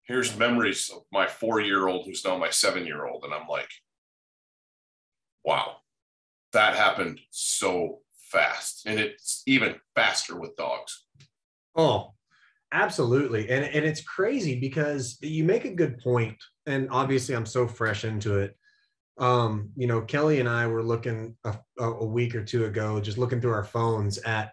here's memories of my four-year-old who's now my seven-year-old. And I'm like, wow, that happened so fast. And it's even faster with dogs. Oh, absolutely. And, and it's crazy because you make a good point. And obviously I'm so fresh into it. Um, you know, Kelly and I were looking a, a week or two ago, just looking through our phones at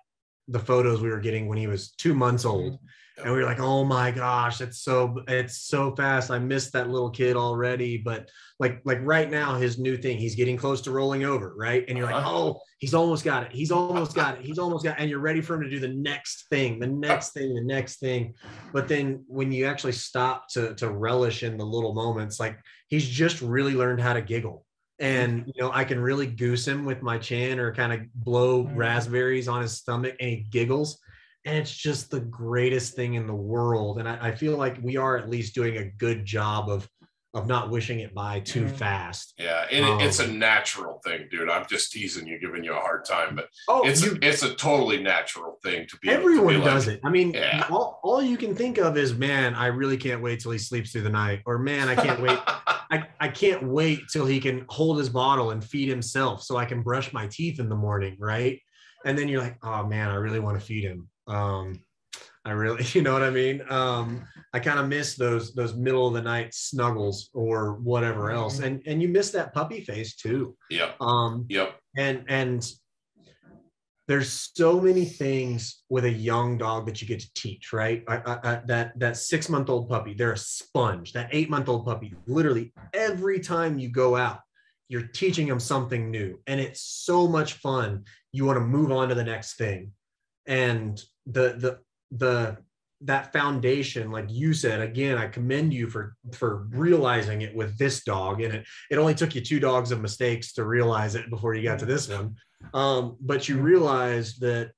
the photos we were getting when he was two months old. And we were like, oh my gosh, it's so, it's so fast. I missed that little kid already. But like, like right now, his new thing, he's getting close to rolling over. Right. And you're like, oh, he's almost got it. He's almost got it. He's almost got it. And you're ready for him to do the next thing, the next thing, the next thing. But then when you actually stop to, to relish in the little moments, like he's just really learned how to giggle. And, you know, I can really goose him with my chin or kind of blow raspberries on his stomach and he giggles. And it's just the greatest thing in the world. And I, I feel like we are at least doing a good job of, of not wishing it by too fast. Yeah. And um, it's a natural thing, dude. I'm just teasing you, giving you a hard time, but oh, it's, you, a, it's a totally natural thing to be. Everyone to be does like, it. I mean, yeah. all, all you can think of is, man, I really can't wait till he sleeps through the night, or man, I can't wait. I, I can't wait till he can hold his bottle and feed himself so I can brush my teeth in the morning. Right. And then you're like, oh man, I really want to feed him. Um, I really, you know what I mean? Um, I kind of miss those, those middle of the night snuggles or whatever else. And, and you miss that puppy face too. Yeah. Um, yep. And, and there's so many things with a young dog that you get to teach, right? I, I, I, that, that six month old puppy, they're a sponge. That eight month old puppy, literally every time you go out, you're teaching them something new and it's so much fun. You want to move on to the next thing. And the, the, the, that foundation, like you said, again, I commend you for, for realizing it with this dog. And it, it only took you two dogs of mistakes to realize it before you got to this one. Um, but you realize that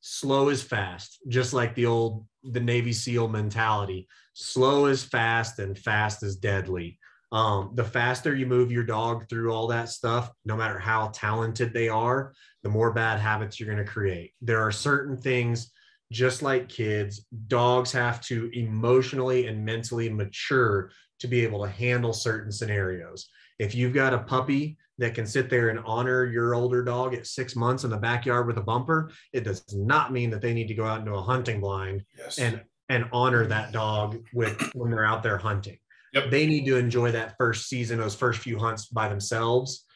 slow is fast, just like the old, the Navy SEAL mentality, slow is fast and fast is deadly. Um, the faster you move your dog through all that stuff, no matter how talented they are, the more bad habits you're going to create. There are certain things, just like kids, dogs have to emotionally and mentally mature to be able to handle certain scenarios. If you've got a puppy that can sit there and honor your older dog at six months in the backyard with a bumper, it does not mean that they need to go out into a hunting blind yes. and, and honor that dog with when they're out there hunting. Yep. They need to enjoy that first season, those first few hunts by themselves.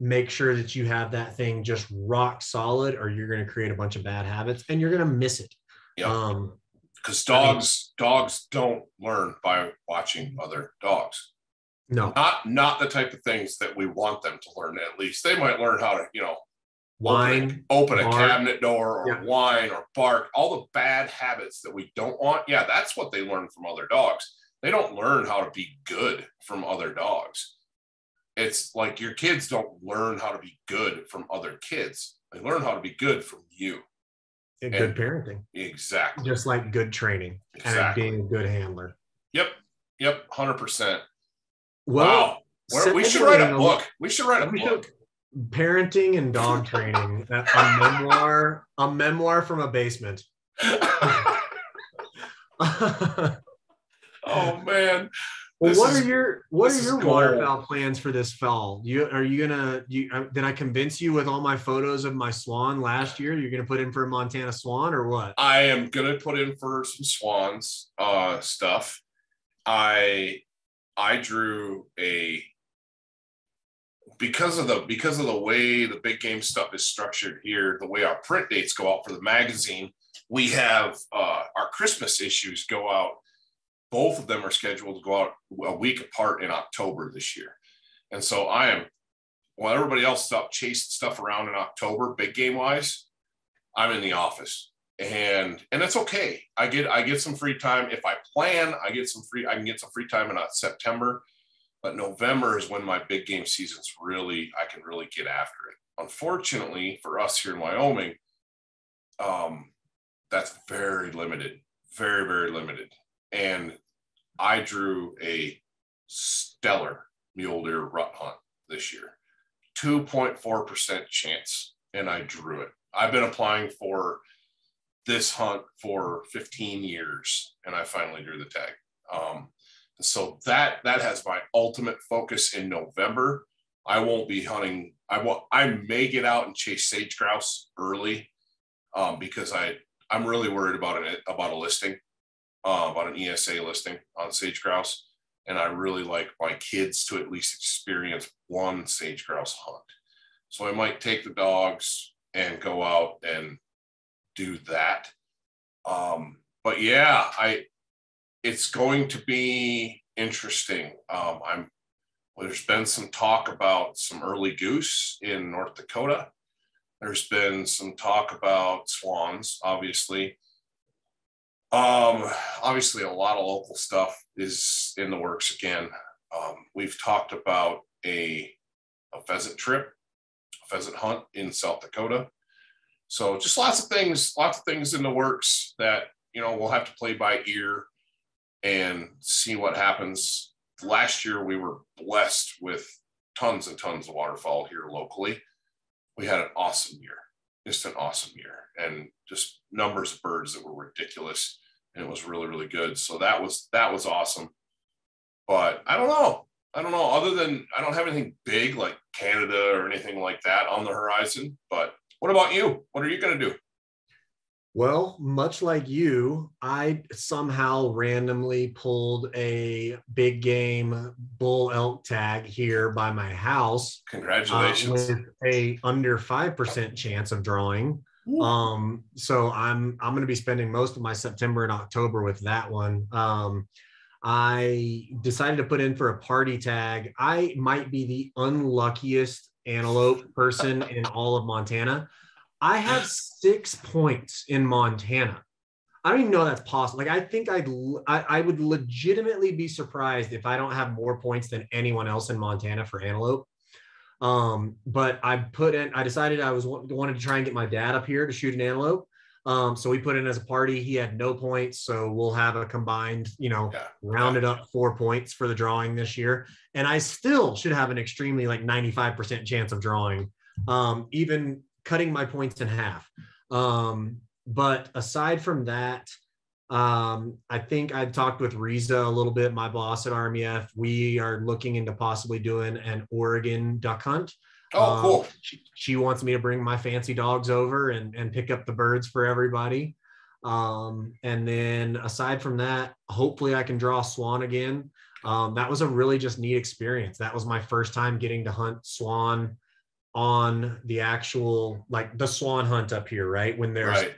Make sure that you have that thing just rock solid, or you're going to create a bunch of bad habits and you're going to miss it. Yep. Um, because dogs, I mean, dogs don't learn by watching other dogs. No, not, not the type of things that we want them to learn. At least they might learn how to, you know, whine, open a, open a cabinet door, or yeah. whine or bark, all the bad habits that we don't want. Yeah. That's what they learn from other dogs. They don't learn how to be good from other dogs. It's like your kids don't learn how to be good from other kids. They learn how to be good from you. And, and good parenting. Exactly. Just like good training exactly. and being a good handler. Yep. Yep. one hundred percent. Well, wow. We're, we should write a book. We should write a book. Parenting and dog training. a memoir. A memoir from a basement. Oh man. Well, this what is, are your what are your waterfowl plans for this fall? You are you gonna? You, uh, did I convince you with all my photos of my swan last year? You're gonna put in for a Montana swan or what? I am gonna put in for some swans uh, stuff. I I drew a because of the because of the way the big game stuff is structured here, the way our print dates go out for the magazine, we have uh, our Christmas issues go out. Both of them are scheduled to go out a week apart in October this year. And so I am, while everybody else stopped chasing stuff around in October, big game wise, I'm in the office and, and that's okay. I get, I get some free time. If I plan, I get some free, I can get some free time in September, but November is when my big game season's really, I can really get after it. Unfortunately for us here in Wyoming, um, that's very limited, very, very limited. And I drew a stellar mule deer rut hunt this year, two point four percent chance, and I drew it. I've been applying for this hunt for fifteen years, and I finally drew the tag. Um, so that that has my ultimate focus in November. I won't be hunting. I won't, I may get out and chase sage grouse early um, because I I'm really worried about it about a listing. Uh, about an E S A listing on sage grouse, and I really like my kids to at least experience one sage grouse hunt. So I might take the dogs and go out and do that. Um, but yeah, I it's going to be interesting. Um, I'm well, there's been some talk about some early goose in North Dakota. There's been some talk about swans, obviously. Um, obviously a lot of local stuff is in the works again. Um, we've talked about a, a pheasant trip, a pheasant hunt in South Dakota. So just lots of things, lots of things in the works that, you know, we'll have to play by ear and see what happens. Last year, we were blessed with tons and tons of waterfowl here locally. We had an awesome year. Just an awesome year and just numbers of birds that were ridiculous, and it was really really good. So that was that was awesome. But I don't know I don't know other than I don't have anything big like Canada or anything like that on the horizon. But what about you? What are you going to do? Well, much like you, I somehow randomly pulled a big game bull elk tag here by my house. Congratulations. Uh, with a under five percent chance of drawing. Um, so I'm, I'm going to be spending most of my September and October with that one. Um, I decided to put in for a party tag. I might be the unluckiest antelope person in all of Montana. I have six points in Montana. I don't even know that's possible. Like, I think I'd, I, I would legitimately be surprised if I don't have more points than anyone else in Montana for antelope. Um, but I put in, I decided I was wanted to try and get my dad up here to shoot an antelope. Um, so we put in as a party, he had no points. So we'll have a combined, you know, yeah. rounded up four points for the drawing this year. And I still should have an extremely like ninety-five percent chance of drawing. Um, even cutting my points in half. Um, but aside from that, um, I think I've talked with Riza a little bit, my boss at R M E F. We are looking into possibly doing an Oregon duck hunt. Oh, um, cool. She, she wants me to bring my fancy dogs over and, and pick up the birds for everybody. Um, and then aside from that, hopefully I can draw swan again. Um, that was a really just neat experience. That was my first time getting to hunt swan on the actual, like the swan hunt up here, right? When there's right.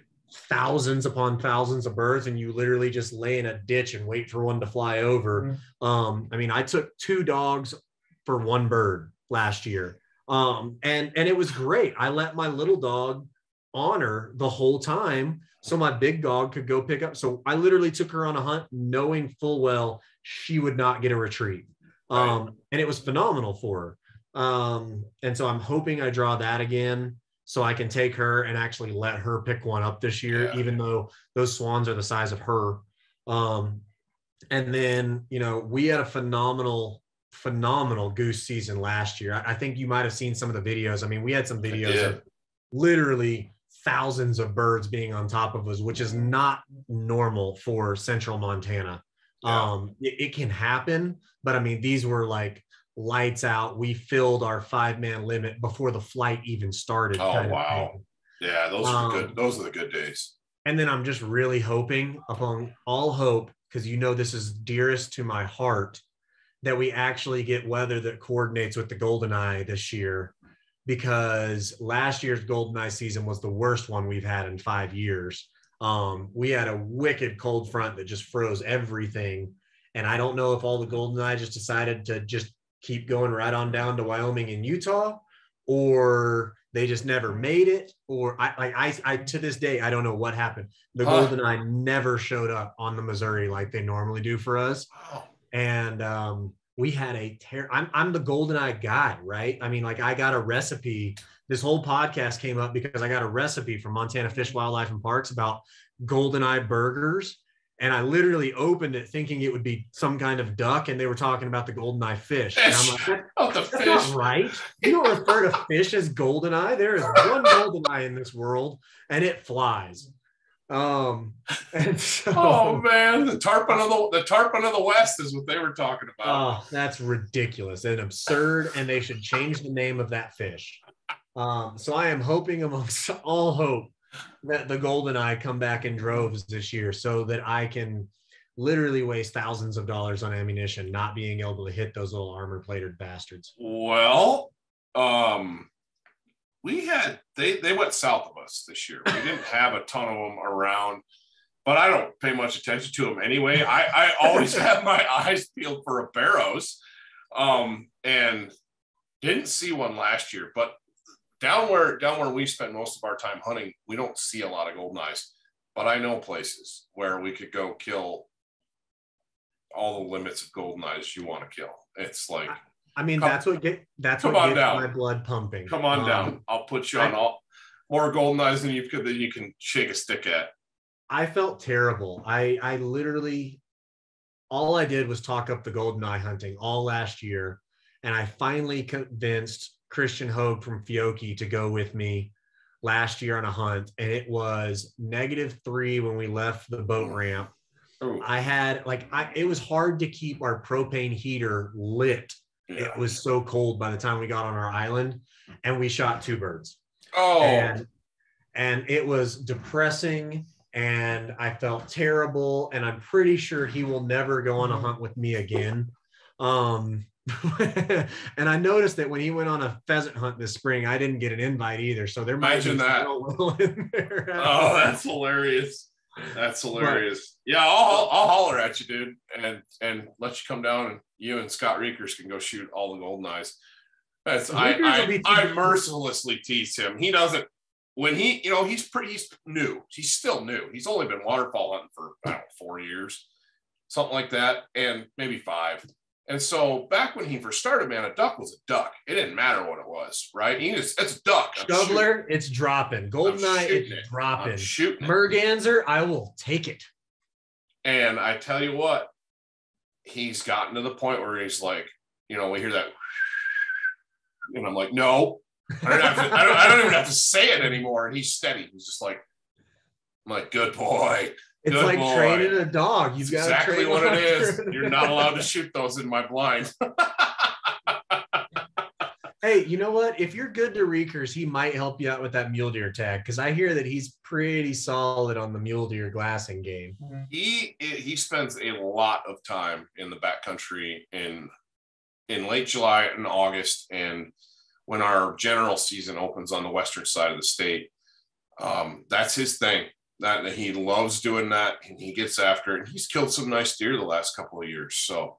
thousands upon thousands of birds and you literally just lay in a ditch and wait for one to fly over. Mm. Um, I mean, I took two dogs for one bird last year. Um, and, and it was great. I let my little dog honor the whole time so my big dog could go pick up. So I literally took her on a hunt knowing full well she would not get a retrieve. Um, right. And it was phenomenal for her. Um, and so I'm hoping I draw that again so I can take her and actually let her pick one up this year, yeah. even though those swans are the size of her. Um, and then, you know, we had a phenomenal, phenomenal goose season last year. I, I think you might've seen some of the videos. I mean, we had some videos of literally thousands of birds being on top of us, which is not normal for central Montana. Yeah. Um, it, it can happen, but I mean, these were like lights out. We filled our five man limit before the flight even started. Oh, wow. Yeah. Those um, are good. Those are the good days. And then I'm just really hoping upon all hope, because you know, this is dearest to my heart, that we actually get weather that coordinates with the Goldeneye this year, because last year's Goldeneye season was the worst one we've had in five years. Um, we had a wicked cold front that just froze everything. And I don't know if all the Goldeneye just decided to just keep going right on down to Wyoming and Utah, or they just never made it. Or I, like I, I to this day, I don't know what happened. The huh. Goldeneye never showed up on the Missouri like they normally do for us. And, um, we had a tear. I'm, I'm the Goldeneye guy, right? I mean, like I got a recipe. This whole podcast came up because I got a recipe from Montana Fish, Wildlife, and Parks about Goldeneye burgers. And I literally opened it thinking it would be some kind of duck, and they were talking about the Goldeneye fish. And I'm like, oh, that's fish. Not right. You don't refer to fish as Goldeneye. There is one Goldeneye in this world, and it flies. Um, and so, oh man, the tarpon of the, the tarpon of the West is what they were talking about. Oh, that's ridiculous and absurd, and they should change the name of that fish. Um, so I am hoping amongst all hope that the Goldeneye come back in droves this year, so that I can literally waste thousands of dollars on ammunition not being able to hit those little armor-plated bastards. Well, um, we had they they went south of us this year. We didn't have a ton of them around, but I don't pay much attention to them anyway. I, I always have my eyes peeled for a Barrows, um, and didn't see one last year, but. Down where, down where we spend most of our time hunting, we don't see a lot of Goldeneyes, but I know places where we could go kill all the limits of Goldeneyes you want to kill. It's like, I mean, come, that's what get that's what gets down. My blood pumping. Come on um, down, I'll put you on I, all more Goldeneyes than you could than you can shake a stick at. I felt terrible. I I literally all I did was talk up the Goldeneye hunting all last year, and I finally convinced Christian Hogue from Fiocchi to go with me last year on a hunt. And it was negative three when we left the boat ramp. Ooh. I had like, I, it was hard to keep our propane heater lit. Yeah. It was so cold by the time we got on our island, and we shot two birds. Oh, and, and it was depressing, and I felt terrible. And I'm pretty sure he will never go on a hunt with me again. Um, and I noticed that when he went on a pheasant hunt this spring, I didn't get an invite either. So there might Imagine be that. Will in there. Oh, that's hilarious. That's hilarious. But, yeah, I'll I'll holler at you, dude, and and let you come down, and you and Scott Reekers can go shoot all the Goldeneyes. That's I I, I mercilessly tease him. He doesn't when he you know he's pretty he's new. He's still new. He's only been waterfall hunting for I don't know, four years, something like that, and maybe five. And so back when he first started, man, a duck was a duck. It didn't matter what it was, right? He just, it's a duck. Shoveler, it's dropping. Goldeneye, it's it. dropping. Merganser, I will take it. And I tell you what, he's gotten to the point where he's like, you know, we hear that. And I'm like, no, I don't, have to, I don't, I don't even have to say it anymore. And he's steady. He's just like, I'm like, good boy. It's Good like boy. training a dog. You've got exactly to train what it is. You're not allowed to shoot those in my blind. Hey, you know what? If you're good to Reekers, he might help you out with that mule deer tag, because I hear that he's pretty solid on the mule deer glassing game. He he spends a lot of time in the backcountry in in late July and August, and when our general season opens on the western side of the state, um, that's his thing. That and he loves doing that, and he gets after it. And he's killed some nice deer the last couple of years. So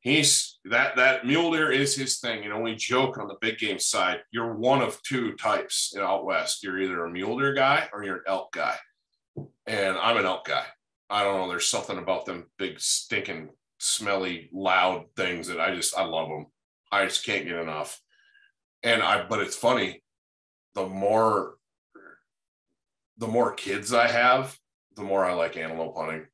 he's that that mule deer is his thing. You know, we joke on the big game side, you're one of two types in out west. You're either a mule deer guy or you're an elk guy. And I'm an elk guy. I don't know. There's something about them big, stinking, smelly, loud things that I just I love them. I just can't get enough. And I but it's funny, the more. The more kids I have, the more I like antelope hunting.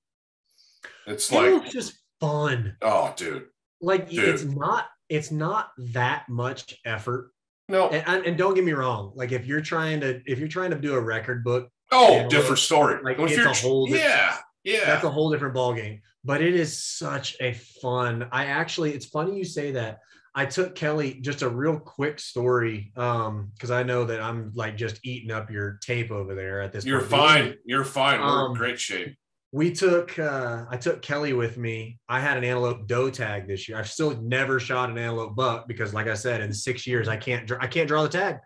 It's antelope like just fun. Oh, dude! Like dude. it's not it's not that much effort. No, and, and don't get me wrong. Like if you're trying to if you're trying to do a record book, oh, antelope, different story. Like well, it's a whole yeah yeah that's a whole different ballgame. but it is such a fun, I actually, it's funny you say that. I took Kelly, just a real quick story, um, because I know that I'm like just eating up your tape over there at this. You're point. fine. You're fine. We're um, in great shape. We took, uh, I took Kelly with me. I had an antelope doe tag this year. I've still never shot an antelope buck because, like I said, in six years, I can't, I can't draw the tag.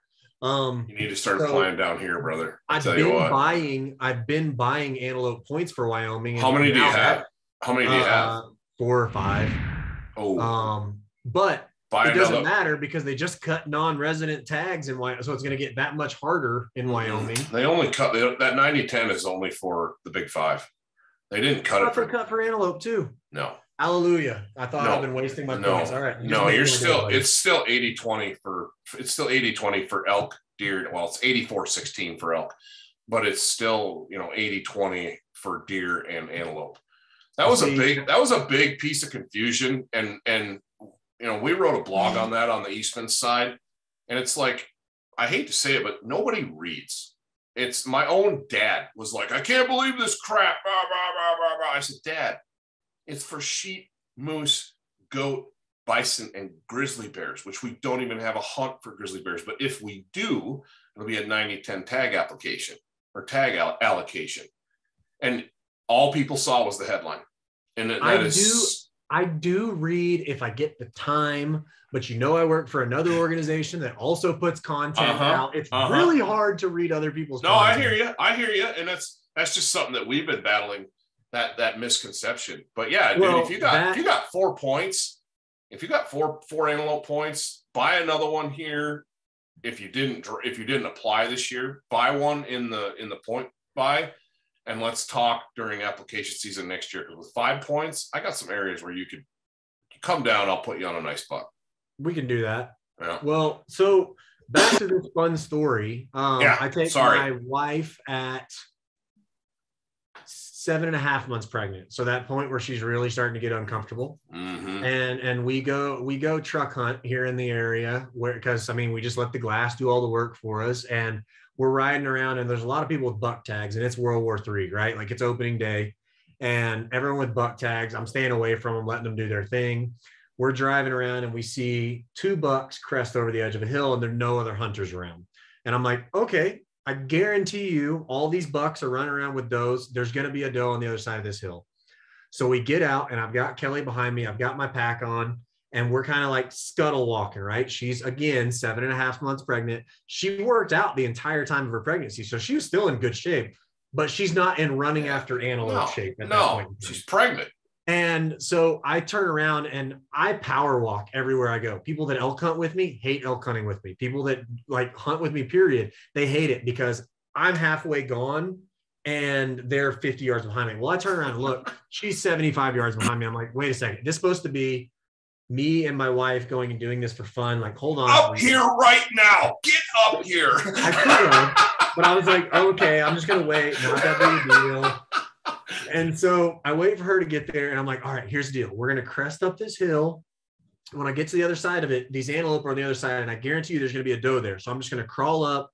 Um, you need to start so flying down here, brother. I'll I've tell been you what. buying, I've been buying antelope points for Wyoming. How many do you have? How many do you uh, have? Four or five. Oh, um, but Buy it doesn't antelope. matter because they just cut non-resident tags in Wyoming, so it's going to get that much harder in Wyoming. They only cut they, that ninety ten is only for the big five. They didn't cut it's it for cut for antelope too. No. Hallelujah! I thought no. I've been wasting my no. points. All right. You no, you're still it's still eighty twenty for it's still eighty twenty for elk, deer. Well, it's eighty-four sixteen for elk, but it's still you know eighty twenty for deer and antelope. That was See, a big that was a big piece of confusion and and. You know, we wrote a blog on that on the Eastman side, and it's like, I hate to say it, but nobody reads. It's my own dad was like, I can't believe this crap. Blah, blah, blah, blah, blah. I said, Dad, it's for sheep, moose, goat, bison, and grizzly bears, which we don't even have a hunt for grizzly bears. But if we do, it'll be a ninety ten tag application or tag all- allocation. And all people saw was the headline. And that, that I is... Do- I do read if I get the time, but you know I work for another organization that also puts content uh-huh, out. It's uh-huh. really hard to read other people's no, content. No, I hear you. I hear you. And that's that's just something that we've been battling, that that misconception. But yeah, well, dude, if you got that, if you got four points, if you got four four antelope points, buy another one here. If you didn't if you didn't apply this year, buy one in the in the point buy. And let's talk during application season next year. Because with five points, I got some areas where you could come down. I'll put you on a nice buck. We can do that. Yeah. Well, so back to this fun story. Um, yeah, I take sorry. my wife at seven and a half months pregnant. So that point where she's really starting to get uncomfortable. Mm-hmm. And and we go we go truck hunt here in the area where because I mean we just let the glass do all the work for us. And we're riding around and there's a lot of people with buck tags and it's World War Three, right? Like it's opening day and everyone with buck tags, I'm staying away from them, letting them do their thing. We're driving around and we see two bucks crest over the edge of a hill and there are no other hunters around. And I'm like, okay, I guarantee you all these bucks are running around with does. There's going to be a doe on the other side of this hill. So we get out and I've got Kelly behind me. I've got my pack on. And we're kind of like scuttle walking, right? She's, again, seven and a half months pregnant. She worked out the entire time of her pregnancy. So she was still in good shape, but she's not in running after antelope no, shape. At no, that point. She's pregnant. And so I turn around and I power walk everywhere I go. People that elk hunt with me hate elk hunting with me. People that like hunt with me, period, they hate it because I'm halfway gone and they're fifty yards behind me. Well, I turn around and look, she's seventy-five yards behind me. I'm like, wait a second, this is supposed to be me and my wife going and doing this for fun. Like, hold on. Up here right now. Get up here. I could have, but I was like, okay, I'm just going to wait. Not that big a deal. And so I wait for her to get there. And I'm like, all right, here's the deal. We're going to crest up this hill. When I get to the other side of it, these antelope are on the other side. And I guarantee you there's going to be a doe there. So I'm just going to crawl up.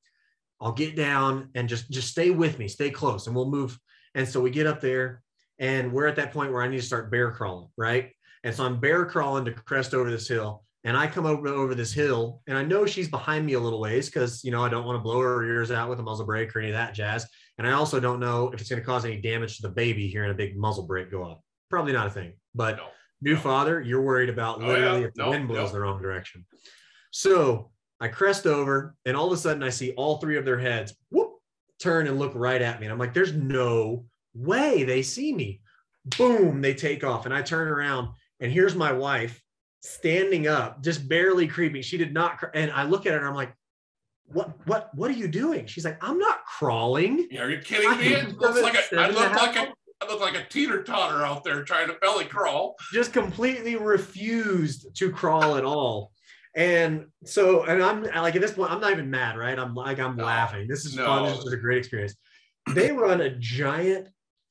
I'll get down and just, just stay with me. Stay close and we'll move. And so we get up there and we're at that point where I need to start bear crawling, right? And so I'm bear crawling to crest over this hill. And I come over, over this hill and I know she's behind me a little ways because, you know, I don't want to blow her ears out with a muzzle brake or any of that jazz. And I also don't know if it's going to cause any damage to the baby hearing a big muzzle brake go off. Probably not a thing, but no, new no. father, you're worried about oh, literally yeah. if the no, wind blows no. the wrong direction. So I crest over and all of a sudden I see all three of their heads whoop, turn and look right at me. And I'm like, there's no way they see me. Boom, they take off. And I turn around. And here's my wife standing up, just barely creeping. She did not. Cr- and I look at her and I'm like, what, what, what are you doing? She's like, I'm not crawling. Yeah, are you kidding I me? It looks like a, I look like a, I look like a teeter totter out there trying to belly crawl. Just completely refused to crawl at all. And so, and I'm like, at this point, I'm not even mad, right? I'm like, I'm no, laughing. This is no. fun. This is a great experience. They run a giant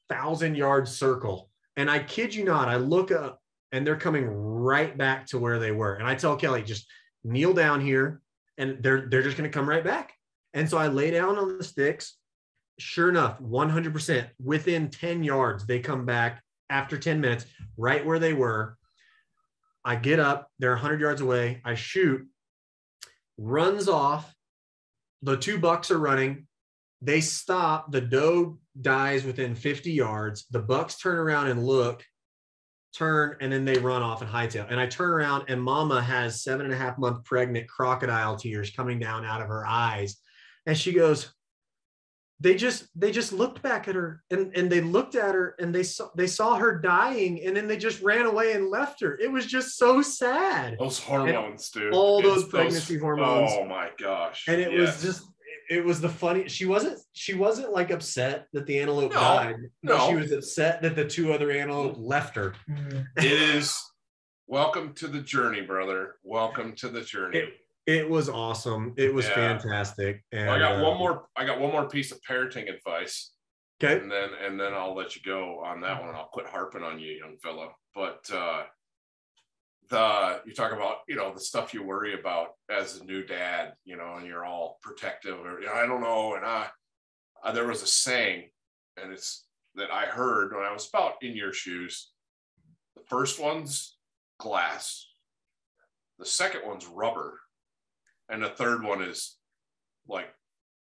thousand yard circle. And I kid you not, I look up, and they're coming right back to where they were. And I tell Kelly, just kneel down here and they're, they're just going to come right back. And so I lay down on the sticks. Sure enough, one hundred percent within ten yards, they come back after ten minutes, right where they were. I get up, they're one hundred yards away, I shoot, runs off, the two bucks are running, they stop, the doe dies within fifty yards, the bucks turn around and look, turn, and then they run off and hightail. And I turn around and mama has seven and a half month pregnant crocodile tears coming down out of her eyes. And she goes, they just, they just looked back at her and, and they looked at her and they saw, they saw her dying and then they just ran away and left her. It was just so sad. Those hormones, and dude. All those, those pregnancy hormones. Oh my gosh. And it yeah. was just, it was the funny, she wasn't, she wasn't like upset that the antelope no, died. No. She was upset that the two other antelope left her. It is, welcome to the journey, brother. Welcome to the journey. It, It was awesome. It was yeah. fantastic. And well, I got uh, one more. I got one more piece of parenting advice. Okay. And then and then I'll let you go on that one. I'll quit harping on you, young fella. But uh, the you talk about you know the stuff you worry about as a new dad, you know, and you're all protective. Or you know, I don't know. And I, I there was a saying, and it's that I heard when I was about in your shoes. The first one's glass. The second one's rubber. And the third one is like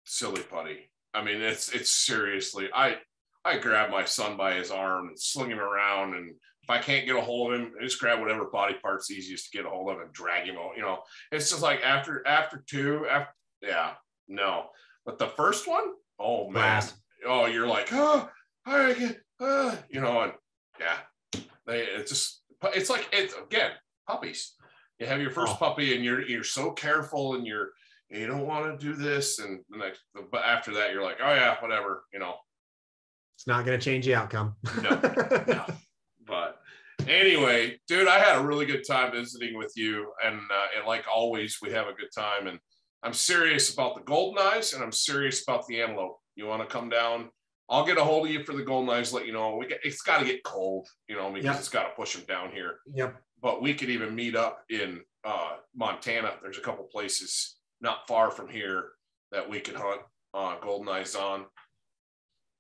silly putty. I mean, it's it's seriously, I I grab my son by his arm and sling him around. And if I can't get a hold of him, I just grab whatever body part's easiest to get a hold of and drag him out. You know, it's just like after after two, after yeah, no. But the first one, oh man, oh, you're like, oh, I get, uh, you know, and yeah, they it's just it's like it's again, puppies. You have your first oh. puppy and you're you're so careful and you're you don't want to do this and the next but after that you're like oh yeah whatever you know it's not going to change the outcome. no, no but anyway, dude, I had a really good time visiting with you and uh, and like always we have a good time and I'm serious about the golden eyes and I'm serious about the antelope. You want to come down? I'll get a hold of you for the golden eyes. Let you know we get, it's got to get cold, you know, because yep. it's got to push them down here. Yep. But we could even meet up in uh, Montana. There's a couple places not far from here that we could hunt uh, goldeneyes on.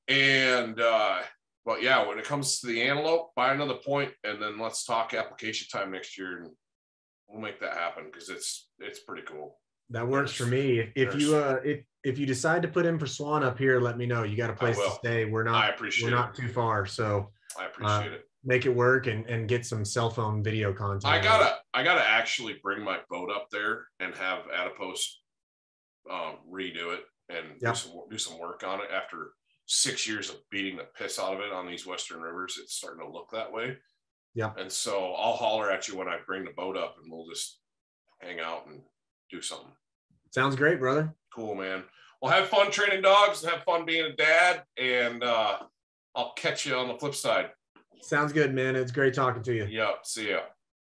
And, uh, but yeah, when it comes to the antelope, buy another point, and then let's talk application time next year, and we'll make that happen because it's it's pretty cool. That works there's, for me. If you uh, if if you decide to put in for swan up here, let me know. You got a place to stay. We're not I appreciate we're not too far, so I appreciate uh, it. Make it work and, and get some cell phone video content. I gotta, I gotta actually bring my boat up there and have Adipose um, redo it and yep. do, some, do some work on it. After six years of beating the piss out of it on these Western rivers, it's starting to look that way. Yeah. And so I'll holler at you when I bring the boat up and we'll just hang out and do something. Sounds great, brother. Cool, man. Well, have fun training dogs and have fun being a dad. And uh, I'll catch you on the flip side. Sounds good, man. It's great talking to you. Yep. See ya.